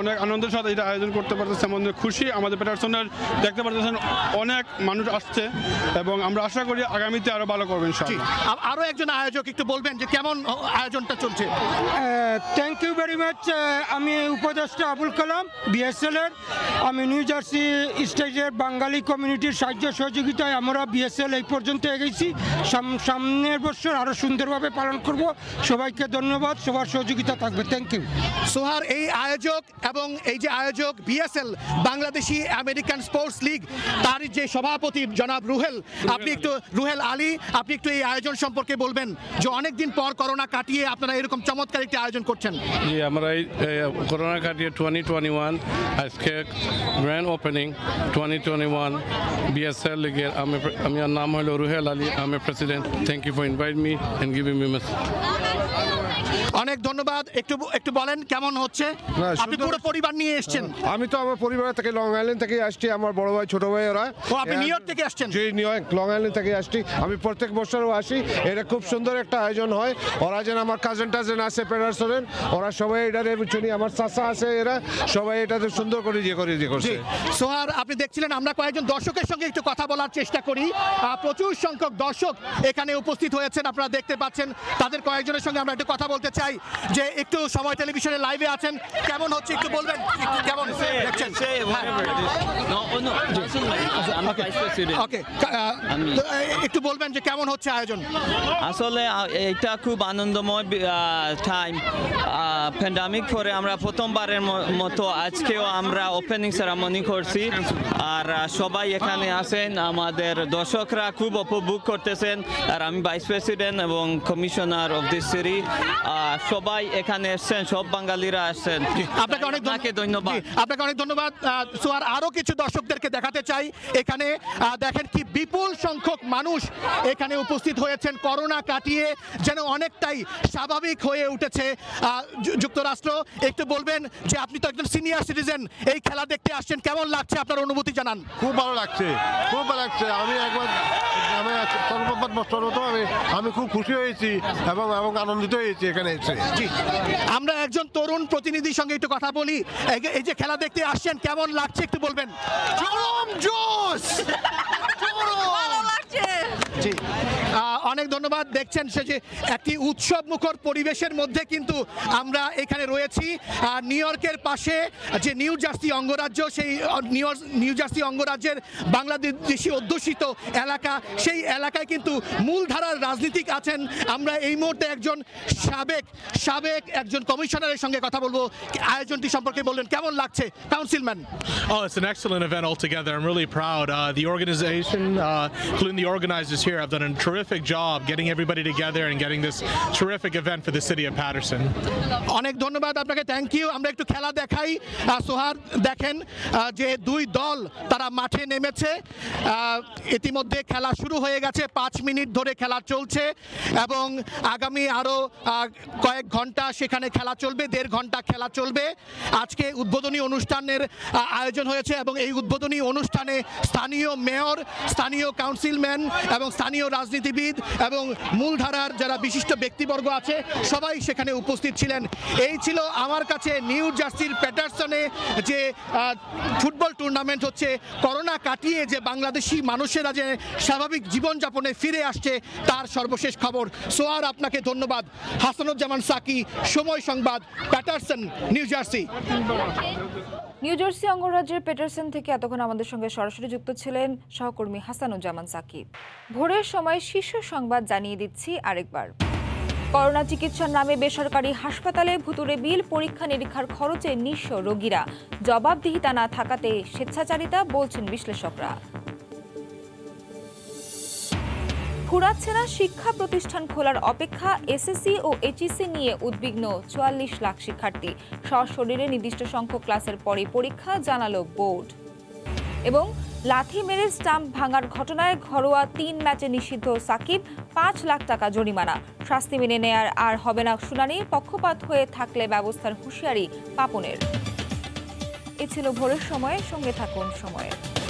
অনেক আনন্দের সাথে এটা আয়োজন করতে পারতেছি, আমরা খুশি। আমাদের প্যাটারসনের দেখতে পারতেছেন অনেক মানুষ আসছে এবং আমরা আশা করি আগামীতে আরো ভালো করবেন ইনশাআল্লাহ। আরো একজন আয়োজক একটু বলবেন যে কেমন আয়োজনটা চলছে? Thank you very much. আমি উপদেষ্টা আবুল কালাম বিএসএল এর, আমি নিউ জার্সি স্টেটের বাঙালি কমিউনিটির সাহায্য সহযোগিতায় আমরা বিএসএল এই পর্যন্ত এগিয়েছি। সামনের বছর আরো সুন্দরভাবে পালন করব। সবাইকে ধন্যবাদ, সবার সহযোগিতা থাকবে। থ্যাংক ইউ সোহার। এই আয়োজক এবং এই যে আয়োজক BSL Bangladeshi American sports league, তার যে সভাপতি জনাব রুহেল, আপনি একটু রুহেল আলী, আপনি একটু এই আয়োজন সম্পর্কে বলবেন যে অনেকদিন পর করোনা কাটিয়ে আপনারা এরকম চমৎকার একটি আয়োজন করছেন। জি, আমরা এই করোনা কাটিয়ে 2021 আজকে গ্র্যান্ড ওপেনিং 2021 বিএসএল লীগের, আমি নাম হলো রুহেল আলী, আমি president. Thank you for invite me and giving me message. অনেক ধন্যবাদ। একটু একটু বলেন কেমন হচ্ছে? আপনি পুরো পরিবার নিয়ে এসেছেন? আমি তো আমার পরিবার থেকে লং আইল্যান্ড থেকে আসছি, আমার বড় ভাই ছোট ভাই ওরা। ও আপনি নিউ ইয়র্ক থেকে আসছেন? জি, নিউ ইয়র্ক লং আইল্যান্ড থেকে আসছি। আমি প্রত্যেক বছরও আসি, এটা খুব সুন্দর একটা আয়োজন হয়। ওরা যেন আমার কাজিন টাজেন আছে প্যাটারসনের, ওরা সবাই এটার পিছনে, আমার চাচা আছে, এরা সবাই এটাতে সুন্দর করে ইয়ে করে ইয়ে করছে। সোহার, আপনি দেখছিলেন আমরা কয়েকজন দর্শকের সঙ্গে একটু কথা বলার চেষ্টা করি। প্রচুর সংখ্যক দর্শক এখানে উপস্থিত হয়েছেন, আপনারা দেখতে পাচ্ছেন। তাদের কয়েকজনের সঙ্গে আমরা একটু কথা বলতে চাই যে একটু সময় টেলিভিশনে লাইভে আছেন, কেমন হচ্ছে একটু বলবেন কেমন দেখছেন? একটু বলবেন যে কেমন হচ্ছে আয়োজন? আসলে এটা খুব আনন্দময় টাইম। প্যান্ডামিক পরে আমরা প্রথমবারের মতো আজকেও আমরা ওপেনিং সেরামনি করছি, আর সবাই এখানে আসেন। আমাদের দর্শকরা খুব উপভোগ করতেছেন, আর আমি ভাইস প্রেসিডেন্ট এবং কমিশনার অফ দিস সিটি, সবাই এখানে এসছেন, সব বাঙালিরা আসছেন। আপনাকে অনেক ধন্যবাদ। আপনাকে অনেক ধন্যবাদ। সোহার, আরও কিছু দর্শকদেরকে দেখাতে চাই। এখানে দেখেন কি বিপুল সংখ্যক মানুষ এখানে উপস্থিত হয়েছেন। করোনা কাটিয়ে যেন অনেকটাই স্বাভাবিক হয়ে উঠেছে যুক্তরাষ্ট্র। একটু বলবেন যে আপনি তো একজন সিনিয়র সিটিজেন, এই খেলা দেখতে আসছেন, কেমন লাগছে? আপনার অনুভূতি জানান। খুব ভালো লাগছে, খুব ভালো লাগছে। আমি একবার আমি খুব খুশি হয়েছি এবং আনন্দিত হয়েছি এখানে এসে। আমরা একজন তরুণ প্রতিনিধির সঙ্গে একটু কথা বলি। এই যে খেলা দেখতে আসছেন, কেমন লাগছে একটু বলবেন? অনেক ধন্যবাদ। দেখছেন সে যে একটি উৎসব মুখর পরিবেশের মধ্যে কিন্তু আমরা এখানে রয়েছি। নিউ ইয়র্কের পাশে যে নিউ জার্সি অঙ্গরাজ্য, সেই নিউ জার্সি অঙ্গরাজ্যের বাংলাদেশি অধ্যুষিত এলাকা, সেই এলাকায় কিন্তু মূলধারার রাজনীতিক আছেন। আমরা এই মুহূর্তে একজন সাবেক একজন কমিশনারের সঙ্গে কথা বলবো। আয়োজনটি সম্পর্কে বললেন, কেমন লাগছে councilman? Oh, it's an excellent event altogether. I'm really proud. The organization, including the organizers here, have done a terrific job getting everybody together and getting this terrific event for the city of Patterson. অনেক ধন্যবাদ আপনাকে। Thank you. আমরা একটু খেলা দেখাই। সোহার, দেখেন যে দুই দল তারা মাঠে নেমেছে। ইতিমধ্যে খেলা শুরু হয়ে গেছে, 5 মিনিট ধরে খেলা চলছে এবং আগামী আরও কয়েক ঘন্টা সেখানে খেলা চলবে, 1.5 ঘন্টা খেলা চলবে। আজকে উদ্বোধনী অনুষ্ঠানের আয়োজন হয়েছে এবং এই উদ্বোধনী অনুষ্ঠানে স্থানীয় মেয়র, স্থানীয় কাউন্সিলম্যান এবং স্থানীয় রাজনীতিবিদ এবং মূলধারার যারা বিশিষ্ট ব্যক্তিবর্গ আছে সবাই সেখানে উপস্থিত ছিলেন। এই ছিল আমার কাছে নিউ জার্সির প্যাটারসনে যে ফুটবল টুর্নামেন্ট হচ্ছে, করোনা কাটিয়ে যে বাংলাদেশি মানুষেরা যে স্বাভাবিক জীবনযাপনে ফিরে আসছে তার সর্বশেষ খবর। সোহার, আপনাকে ধন্যবাদ। Hasanuzzaman Saki, Somoy Sangbad, Paterson, New Jersey. New Jersey অঙ্গরাজ্যের প্যাটারসন থেকে এতক্ষণ আমাদের সঙ্গে সরাসরি যুক্ত ছিলেন সহকর্মী হাসানুজ্জামান সাকিব। ভোরের সময় শীর্ষ সংবাদ জানিয়ে দিচ্ছি আরেকবার। করোনা চিকিৎসার নামে বেসরকারি হাসপাতালে ভুতুড়ে বিল, পরীক্ষা নিরীক্ষার খরচে নিঃস্ব রোগীরা, জবাবদিহিতা না থাকাতে স্বেচ্ছাচারিতা বলছেন বিশ্লেষকরা। ফুরাচ্ছে না শিক্ষা প্রতিষ্ঠান খোলার অপেক্ষা, এসএসসি ও এইচএসসি নিয়ে উদ্বিগ্ন 44 লাখ শিক্ষার্থী, সশরীরে নির্দিষ্ট সংখ্যক ক্লাসের পরে পরীক্ষা জানালো বোর্ড। এবং লাথি মেরে স্টাম্প ভাঙার ঘটনায় ঘরোয়া 3 ম্যাচে নিষিদ্ধ সাকিব, 5 লাখ টাকা জরিমানা, শাস্তি মেনে নেয়ার আর হবে না শুনানি, পক্ষপাত হয়ে থাকলে ব্যবস্থার হুঁশিয়ারি পাপনের। এ ছিল ভোরের সময়ে, সঙ্গে থাকুন সময়ের।